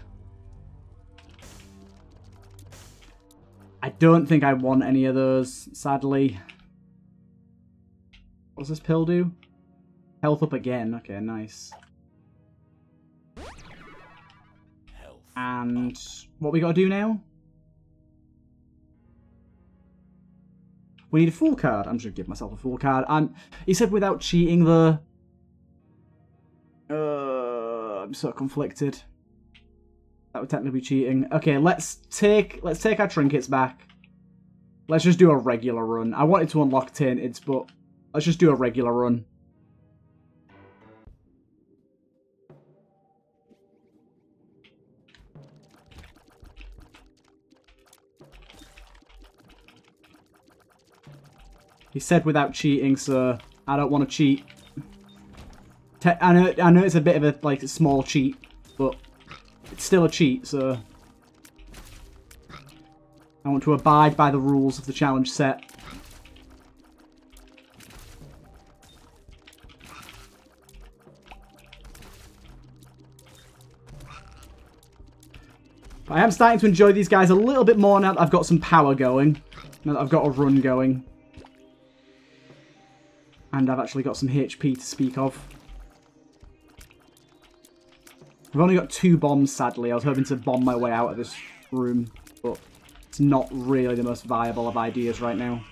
I don't think I want any of those, sadly. What does this pill do? Health up again. Okay, nice. Health. And what we got to do now? We need a fool card. I'm just going to give myself a fool card. And he said without cheating the... Uh, I'm so conflicted. That would technically be cheating. Okay, let's take let's take our trinkets back. Let's just do a regular run. I wanted to unlock Tainteds, but let's just do a regular run. He said without cheating, so I don't want to cheat. Te I know I know it's a bit of a like a small cheat, but it's still a cheat, so I want to abide by the rules of the challenge set. But I am starting to enjoy these guys a little bit more now that I've got some power going, now that I've got a run going. And I've actually got some H P to speak of. I've only got two bombs, sadly. I was hoping to bomb my way out of this room, but it's not really the most viable of ideas right now.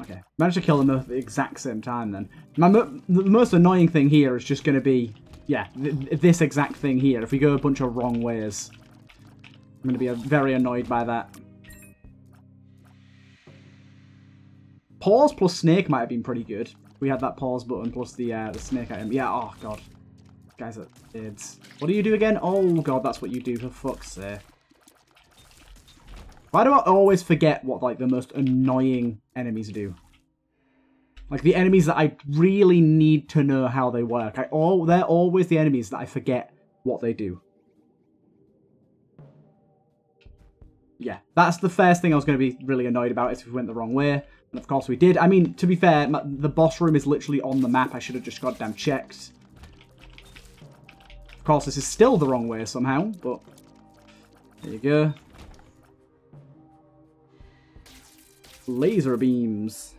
Okay, managed to kill them at the exact same time then. My mo the most annoying thing here is just going to be, yeah, th this exact thing here. If we go a bunch of wrong ways, I'm going to be very annoyed by that. Pause plus snake might have been pretty good. We had that pause button plus the, uh, the snake item. Yeah, oh god. Guys are idiots. What do you do again? Oh god, that's what you do, for fuck's sake. Why do I always forget what like the most annoying enemies do? Like the enemies that I really need to know how they work. I all they're always the enemies that I forget what they do. Yeah, that's the first thing I was going to be really annoyed about, is if we went the wrong way. And of course we did. I mean, to be fair, the boss room is literally on the map. I should have just goddamn checked. Of course, this is still the wrong way somehow, but there you go. Laser beams.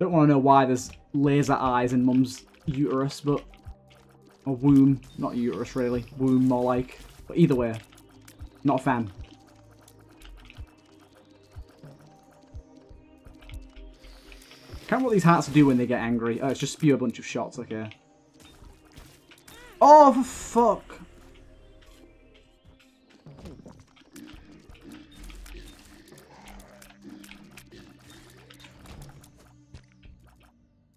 Don't want to know why there's laser eyes in Mum's uterus, but... Or womb. Not uterus, really. Womb, more like. But either way, not a fan. I can't remember what these hearts do when they get angry. Oh, it's just spew a bunch of shots. Okay. Oh, for fuck.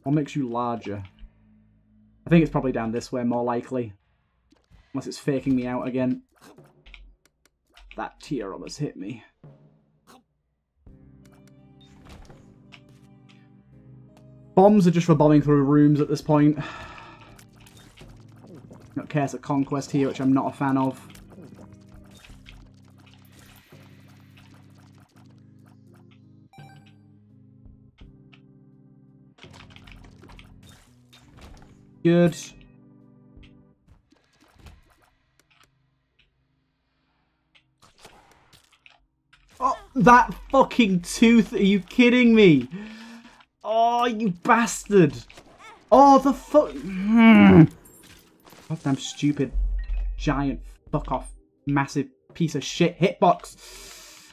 What makes you larger? I think it's probably down this way, more likely. Unless it's faking me out again. That tear almost hit me. Bombs are just for bombing through rooms at this point. Got Chaos of Conquest here, which I'm not a fan of. Good. Oh, that fucking tooth! Are you kidding me? Oh, you bastard! Oh, the fuck! Goddamn stupid, giant, fuck off, massive piece of shit hitbox.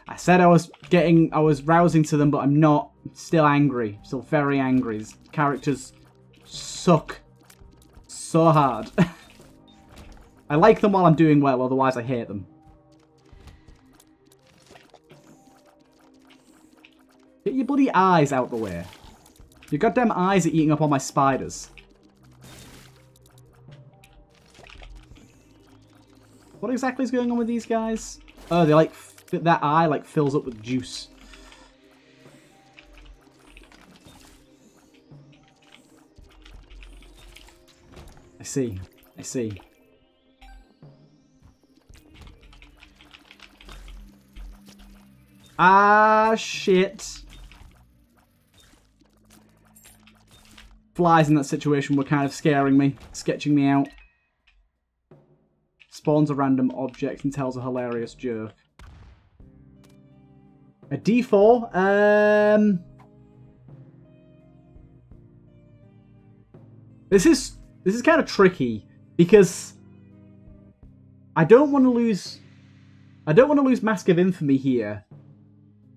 I said I was getting, I was rousing to them, but I'm not. I'm still angry. I'm still very angry. These characters suck so hard. I like them while I'm doing well, otherwise I hate them. Get your bloody eyes out the way. Your goddamn eyes are eating up all my spiders. What exactly is going on with these guys? Oh, they like, that eye like fills up with juice. I see, I see. Ah, shit. Flies in that situation were kind of scaring me, sketching me out. Spawns a random object and tells a hilarious joke. A D four? Um... This is, this is kind of tricky, because I don't want to lose... I don't want to lose Mask of Infamy here.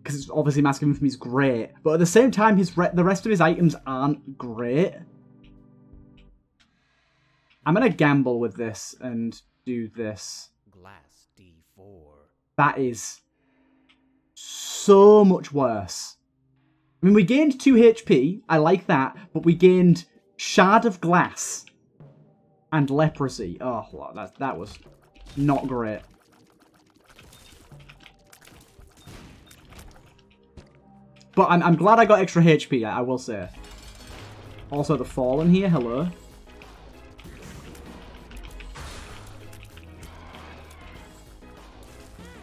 Because obviously Mask of Infamy is great, but at the same time, his re the rest of his items aren't great. I'm gonna gamble with this and do this. Glass D four. That is so much worse. I mean, we gained two H P. I like that, but we gained Shard of Glass and Leprosy. Oh, well, that that was not great. But I'm, I'm glad I got extra H P, I, I will say. Also, The Fallen here, hello.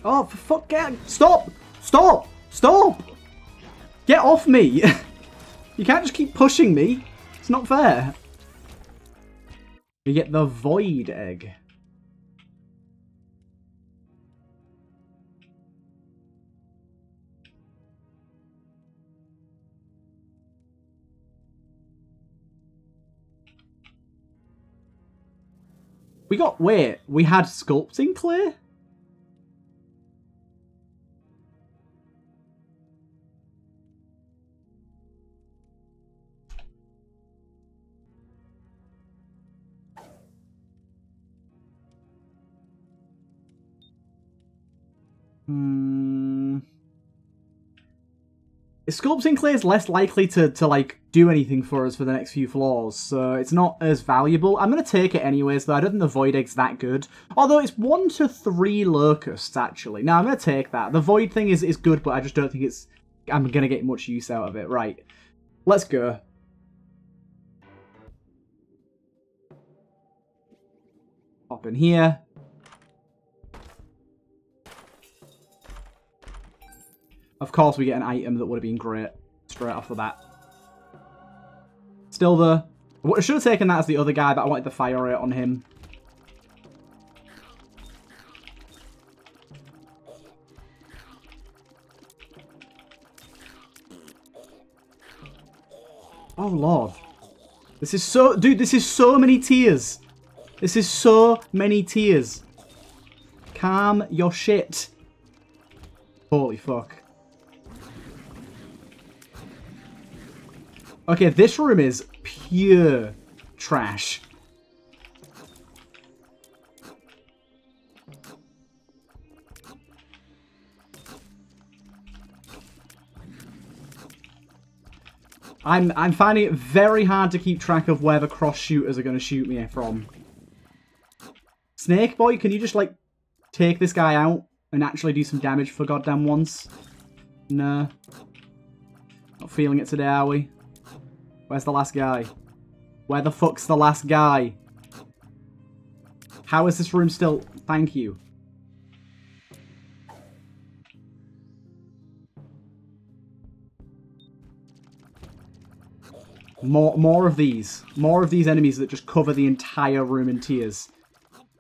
Oh, for fuck, get, stop! Stop! Stop! Get off me! You can't just keep pushing me. It's not fair. You get the Void Egg. We got, wait, we had sculpting clay? Hmm. Sculpting clay is less likely to, to like, do anything for us for the next few floors, so it's not as valuable. I'm going to take it anyways, though. I don't think the Void Egg's that good. Although it's one to three locusts, actually. No, I'm going to take that. The Void thing is, is good, but I just don't think it's... I'm going to get much use out of it. Right. Let's go. Hop in here. Of course we get an item that would have been great straight off the bat. Still there. I should have taken that as the other guy, but I wanted the fire rate on him. Oh, Lord. This is so... Dude, this is so many tiers. This is so many tiers. Calm your shit. Holy fuck. Okay, this room is pure trash. I'm I'm finding it very hard to keep track of where the cross shooters are going to shoot me from. Snake Boy, can you just like take this guy out and actually do some damage for goddamn once? No. Not feeling it today, are we? Where's the last guy? Where the fuck's the last guy? How is this room still... Thank you. More more of these. More of these enemies that just cover the entire room in tears.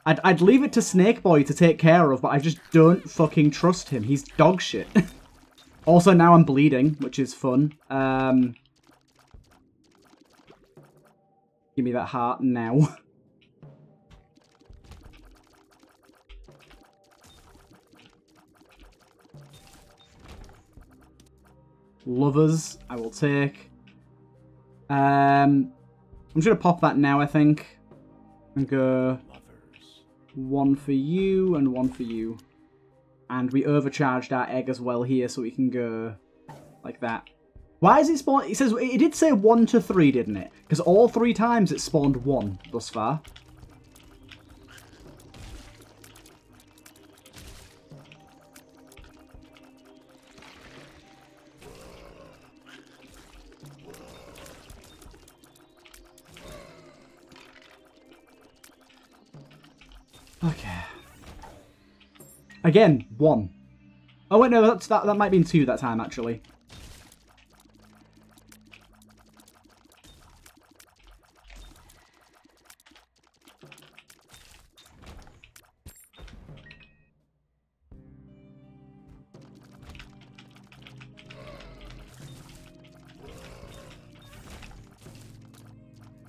I'd, I'd leave it to Snake Boy to take care of, but I just don't fucking trust him. He's dog shit. Also, now I'm bleeding, which is fun. Um... Give me that heart now. Lovers, I will take. Um, I'm just going to pop that now, I think. And go one for you and one for you. And we overcharged our egg as well here, so we can go like that. Why is it spawn? It says it did say one to three, didn't it? Because all three times it spawned one thus far. Okay. Again, one. Oh wait, no, that's, that that might have been two that time actually.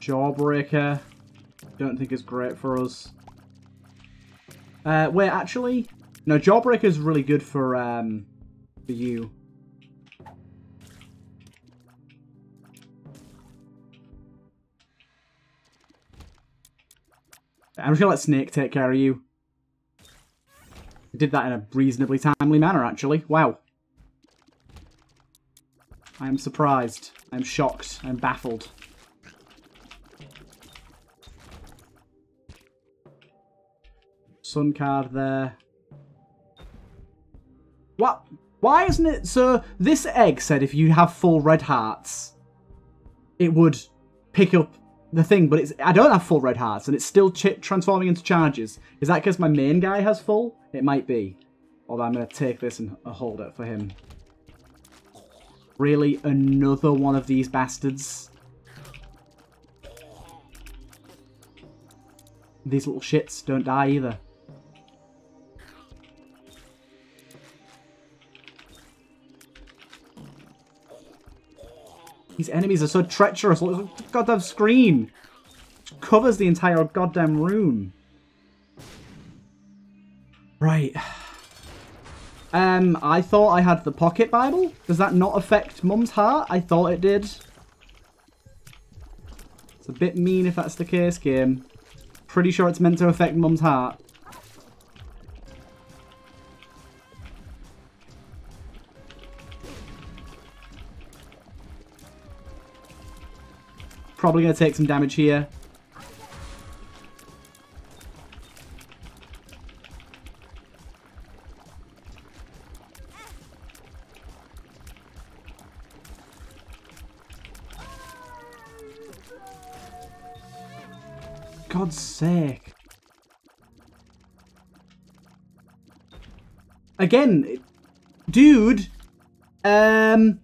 Jawbreaker, don't think is great for us. Uh, wait, actually, no, Jawbreaker is really good for um for you. I'm just gonna let Snake take care of you. I did that in a reasonably timely manner, actually. Wow. I am surprised. I am shocked. I am baffled. Sun card there. What? Why isn't it? So this egg said if you have full red hearts, it would pick up the thing. But it's I don't have full red hearts, and it's still ch transforming into charges. Is that because my main guy has full? It might be. Although I'm going to take this and hold it for him. Really, another one of these bastards. These little shits don't die either. These enemies are so treacherous. Look at the goddamn screen. It covers the entire goddamn room. Right. Um, I thought I had the pocket Bible. Does that not affect Mum's Heart? I thought it did. It's a bit mean if that's the case, game. Pretty sure it's meant to affect Mum's Heart. Probably going to take some damage here. God's sake. Again, dude. Um,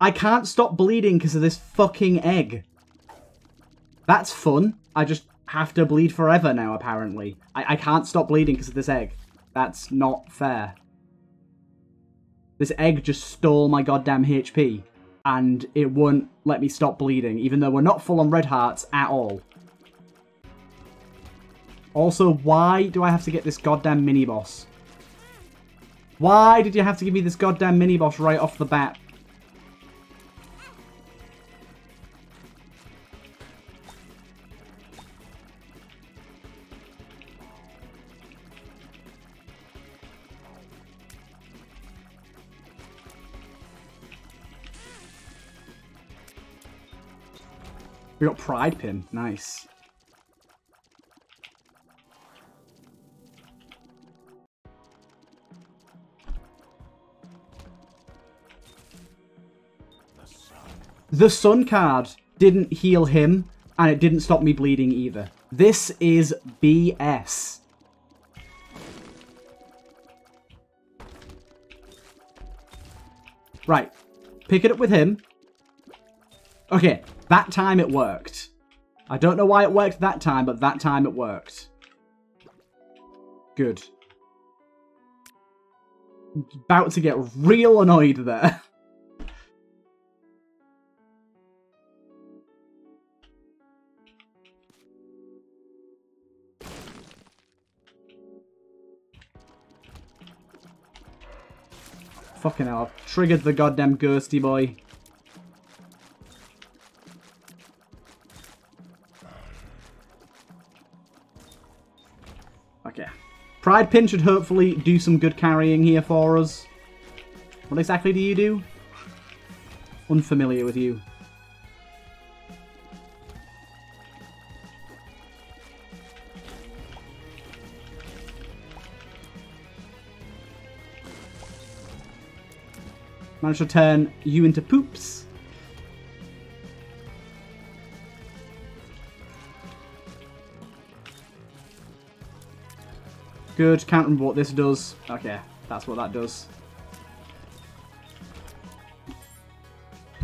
I can't stop bleeding because of this fucking egg. That's fun. I just have to bleed forever now, apparently. I, I can't stop bleeding because of this egg. That's not fair. This egg just stole my goddamn H P. And it won't let me stop bleeding, even though we're not full on red hearts at all. Also, why do I have to get this goddamn mini-boss? Why did you have to give me this goddamn mini-boss right off the bat? We got Pride Pin. Nice. The Sun card didn't heal him, and it didn't stop me bleeding either. This is B S. Right. Pick it up with him. Okay. That time it worked. I don't know why it worked that time, but that time it worked. Good. About to get real annoyed there. Fucking hell, I've triggered the goddamn ghosty boy. Okay. Pride Pin should hopefully do some good carrying here for us. What exactly do you do? Unfamiliar with you. Managed to turn you into poops. Good, can't remember what this does. Okay, that's what that does.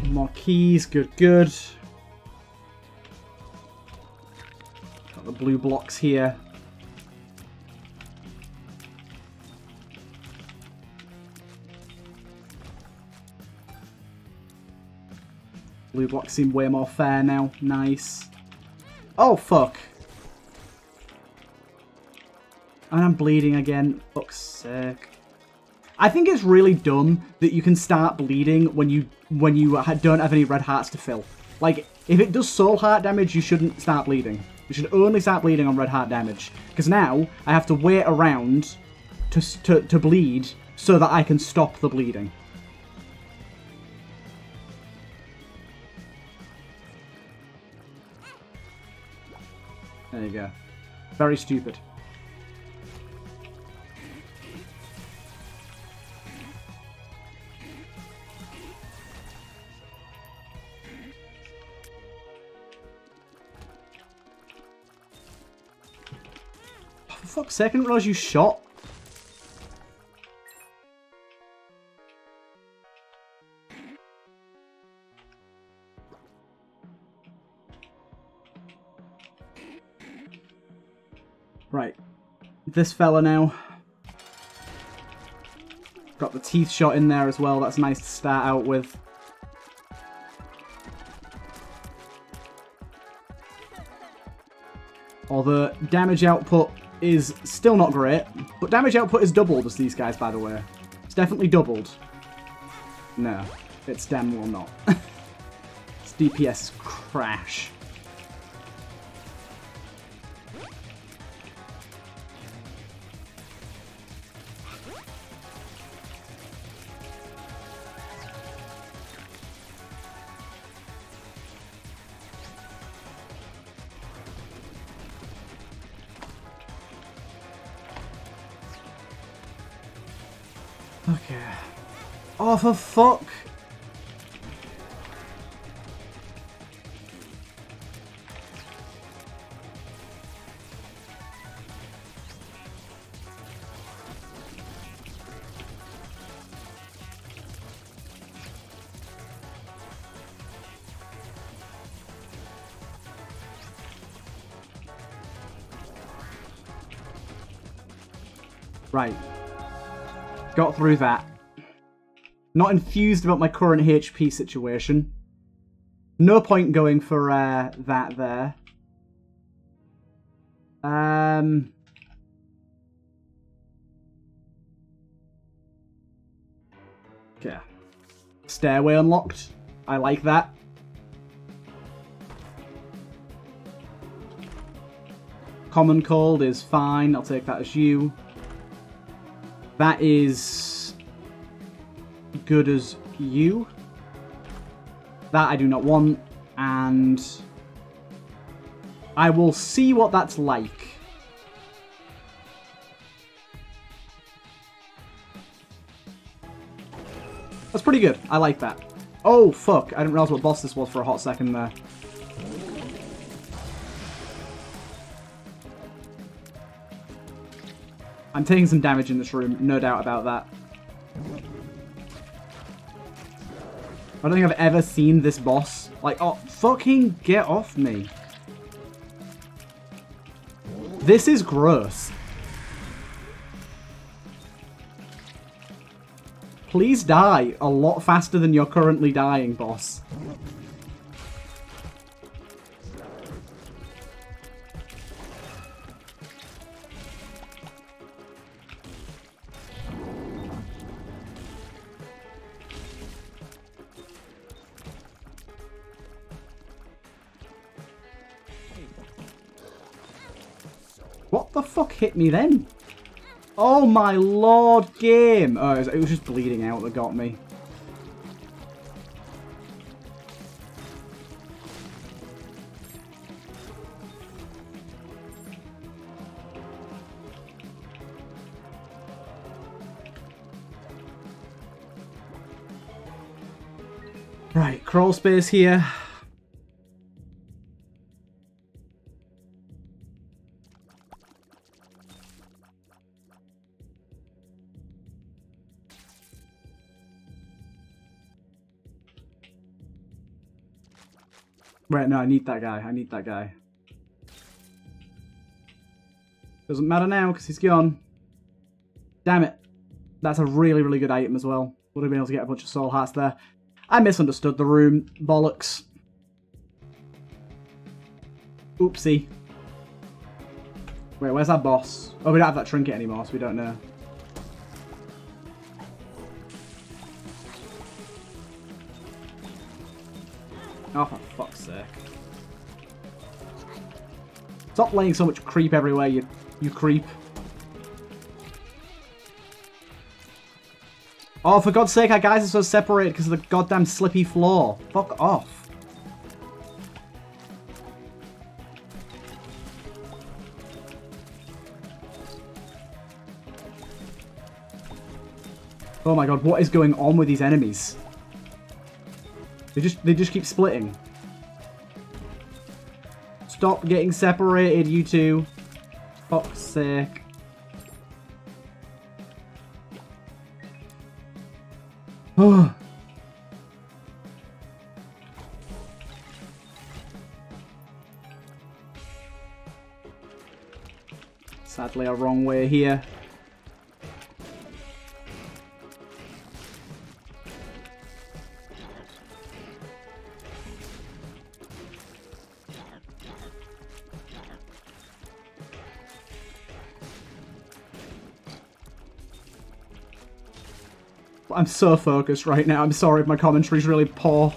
More keys, good, good. Got the blue blocks here. Blue blocks seem way more fair now. Nice. Oh, fuck. And I'm bleeding again. Fuck's sake. I think it's really dumb that you can start bleeding when you when you don't have any red hearts to fill. Like, if it does soul heart damage, you shouldn't start bleeding. You should only start bleeding on red heart damage. Because now, I have to wait around to, to, to bleed so that I can stop the bleeding. There you go. Very stupid. Oh, for fuck's sake, I didn't realise you shot. Right, this fella now. Got the teeth shot in there as well, that's nice to start out with. Although, damage output is still not great, but damage output is doubled as these guys, by the way. It's definitely doubled. No, it's damn well not. It's D P S crash. Oh, for fuck! Right. Got through that. Not enthused about my current H P situation. No point going for uh, that there. Um, okay. Stairway unlocked. I like that. Common Cold is fine. I'll take that as you. That is... good as you. That I do not want, and I will see what that's like. That's pretty good. I like that. Oh, fuck. I didn't realize what boss this was for a hot second there. I'm taking some damage in this room, no doubt about that. I don't think I've ever seen this boss. Like, oh, fucking get off me. This is gross. Please die a lot faster than you're currently dying, boss. What the fuck hit me then? Oh my lord, game! Oh, it was just bleeding out that got me. Right, crawl space here. Right, no, I need that guy. I need that guy. Doesn't matter now because he's gone. Damn it. That's a really, really good item as well. Would have been able to get a bunch of soul hearts there. I misunderstood the room. Bollocks. Oopsie. Wait, where's our boss? Oh, we don't have that trinket anymore, so we don't know. Oh, for fuck's sake. Stop laying so much creep everywhere, you, you creep. Oh, for God's sake, our guys are so separated because of the goddamn slippy floor. Fuck off. Oh my god, what is going on with these enemies? They just, they just keep splitting. Stop getting separated, you two. Fuck's sake. Oh. Sadly, a wrong way here. I'm so focused right now. I'm sorry if my commentary's really poor.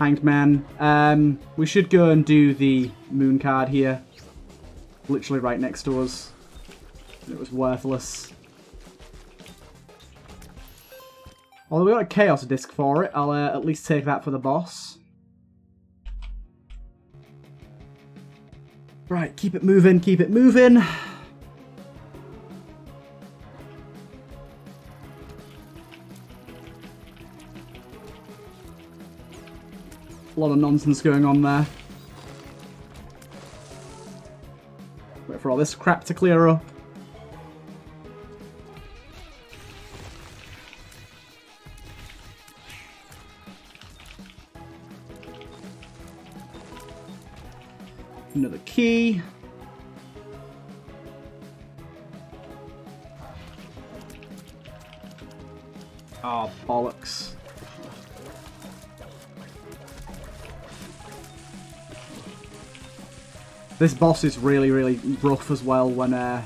Hanged Man. Um, we should go and do the Moon Card here. Literally right next to us. It was worthless. Although we got a Chaos Disc for it. I'll uh, at least take that for the boss. Right, keep it moving, keep it moving. A lot of nonsense going on there. Wait for all this crap to clear up. Another key. Oh, bollocks. This boss is really, really rough as well when uh,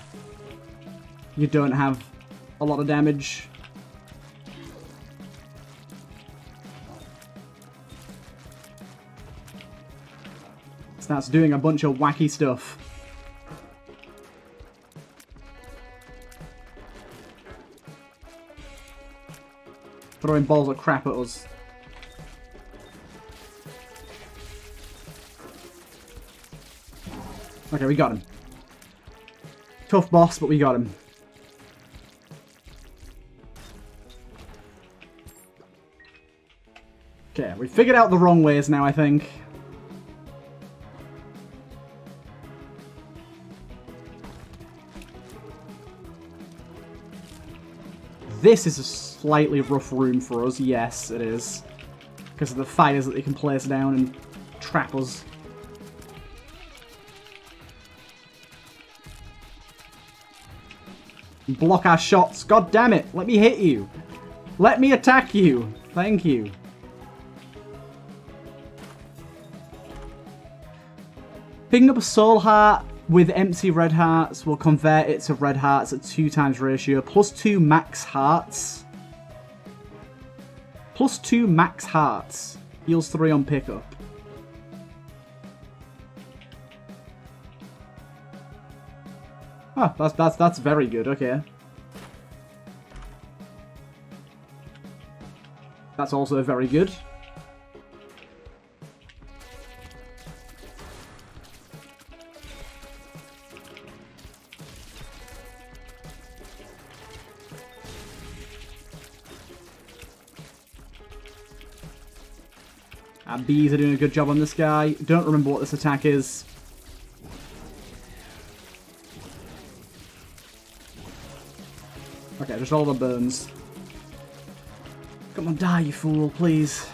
you don't have a lot of damage. Starts doing a bunch of wacky stuff. Throwing balls of crap at us. Okay, we got him. Tough boss, but we got him. Okay, we figured out the wrong ways now, I think. This is a slightly rough room for us. Yes, it is. Because of the fires that they can place down and trap us. Block our shots. God damn it. Let me hit you. Let me attack you. Thank you. Picking up a soul heart with empty red hearts will convert it to red hearts at two times ratio. Plus two max hearts. Plus two max hearts. Heals three on pickup. Ah, that's that's that's very good. Okay. That's also very good. And bees are doing a good job on this guy. Don't remember what this attack is. Okay, just all the burns. Come on, die, you fool, please.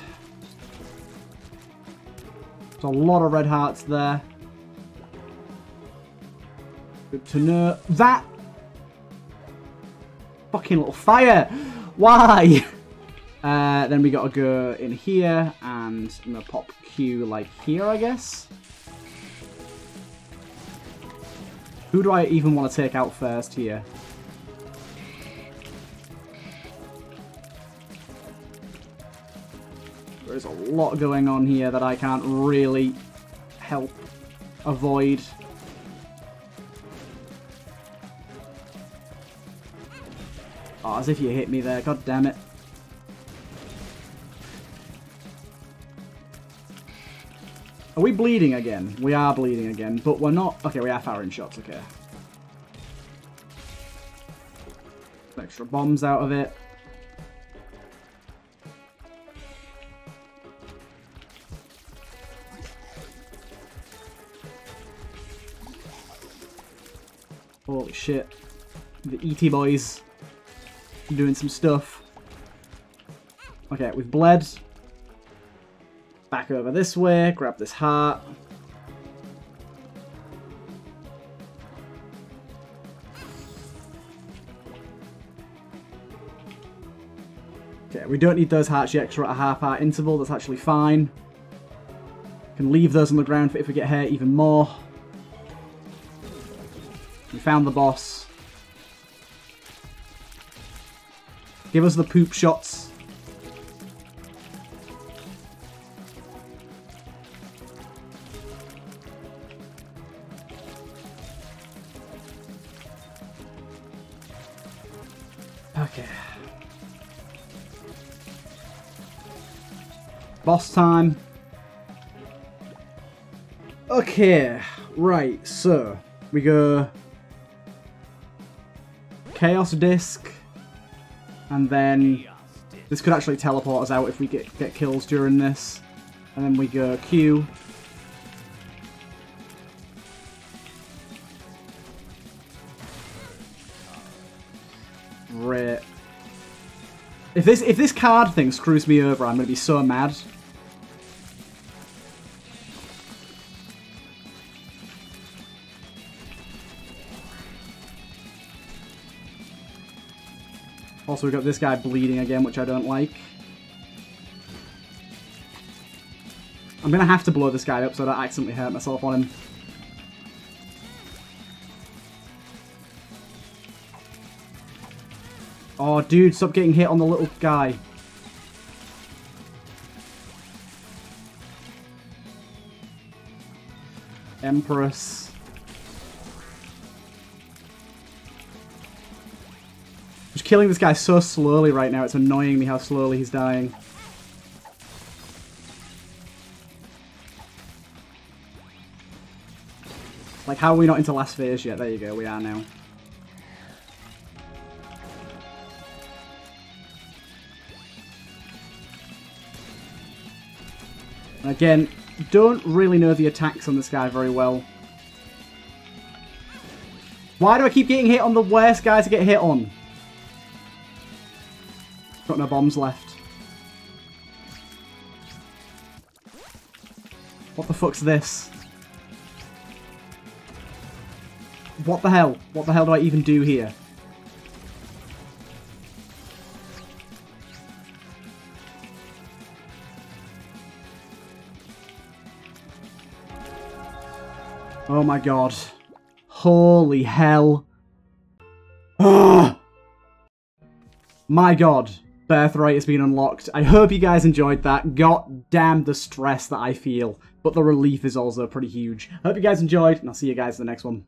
There's a lot of red hearts there. Good to know. That! Fucking little fire! Why? Uh, then we gotta go in here, and I'm gonna pop Q like here, I guess. Who do I even want to take out first here? There's a lot going on here that I can't really help avoid. Oh, as if you hit me there, god damn it. Are we bleeding again? We are bleeding again, but we're not... Okay, we are firing shots, okay. Extra bombs out of it. Holy shit. The E T boys doing some stuff. Okay, we've bled. Back over this way, grab this heart. Okay, we don't need those hearts yet because we're at a half heart interval, that's actually fine. Can leave those on the ground for if we get hurt even more. We found the boss. Give us the poop shots. Boss time. Okay, right, so we go Chaos Disc, and then this could actually teleport us out if we get, get kills during this. And then we go Q. Right. If this, if this card thing screws me over, I'm going to be so mad. Also, we've got this guy bleeding again, which I don't like. I'm going to have to blow this guy up so I don't accidentally hurt myself on him. Oh, dude, stop getting hit on the little guy. Empress. I'm just killing this guy so slowly right now. It's annoying me how slowly he's dying. Like, how are we not into last phase yet? There you go, we are now. And again, don't really know the attacks on this guy very well. Why do I keep getting hit on the worst guys to get hit on? Got no bombs left. What the fuck's this? What the hell? What the hell do I even do here? Oh my god. Holy hell. Oh! My god. Birthright has been unlocked. I hope you guys enjoyed that. God damn the stress that I feel. But the relief is also pretty huge. Hope you guys enjoyed, and I'll see you guys in the next one.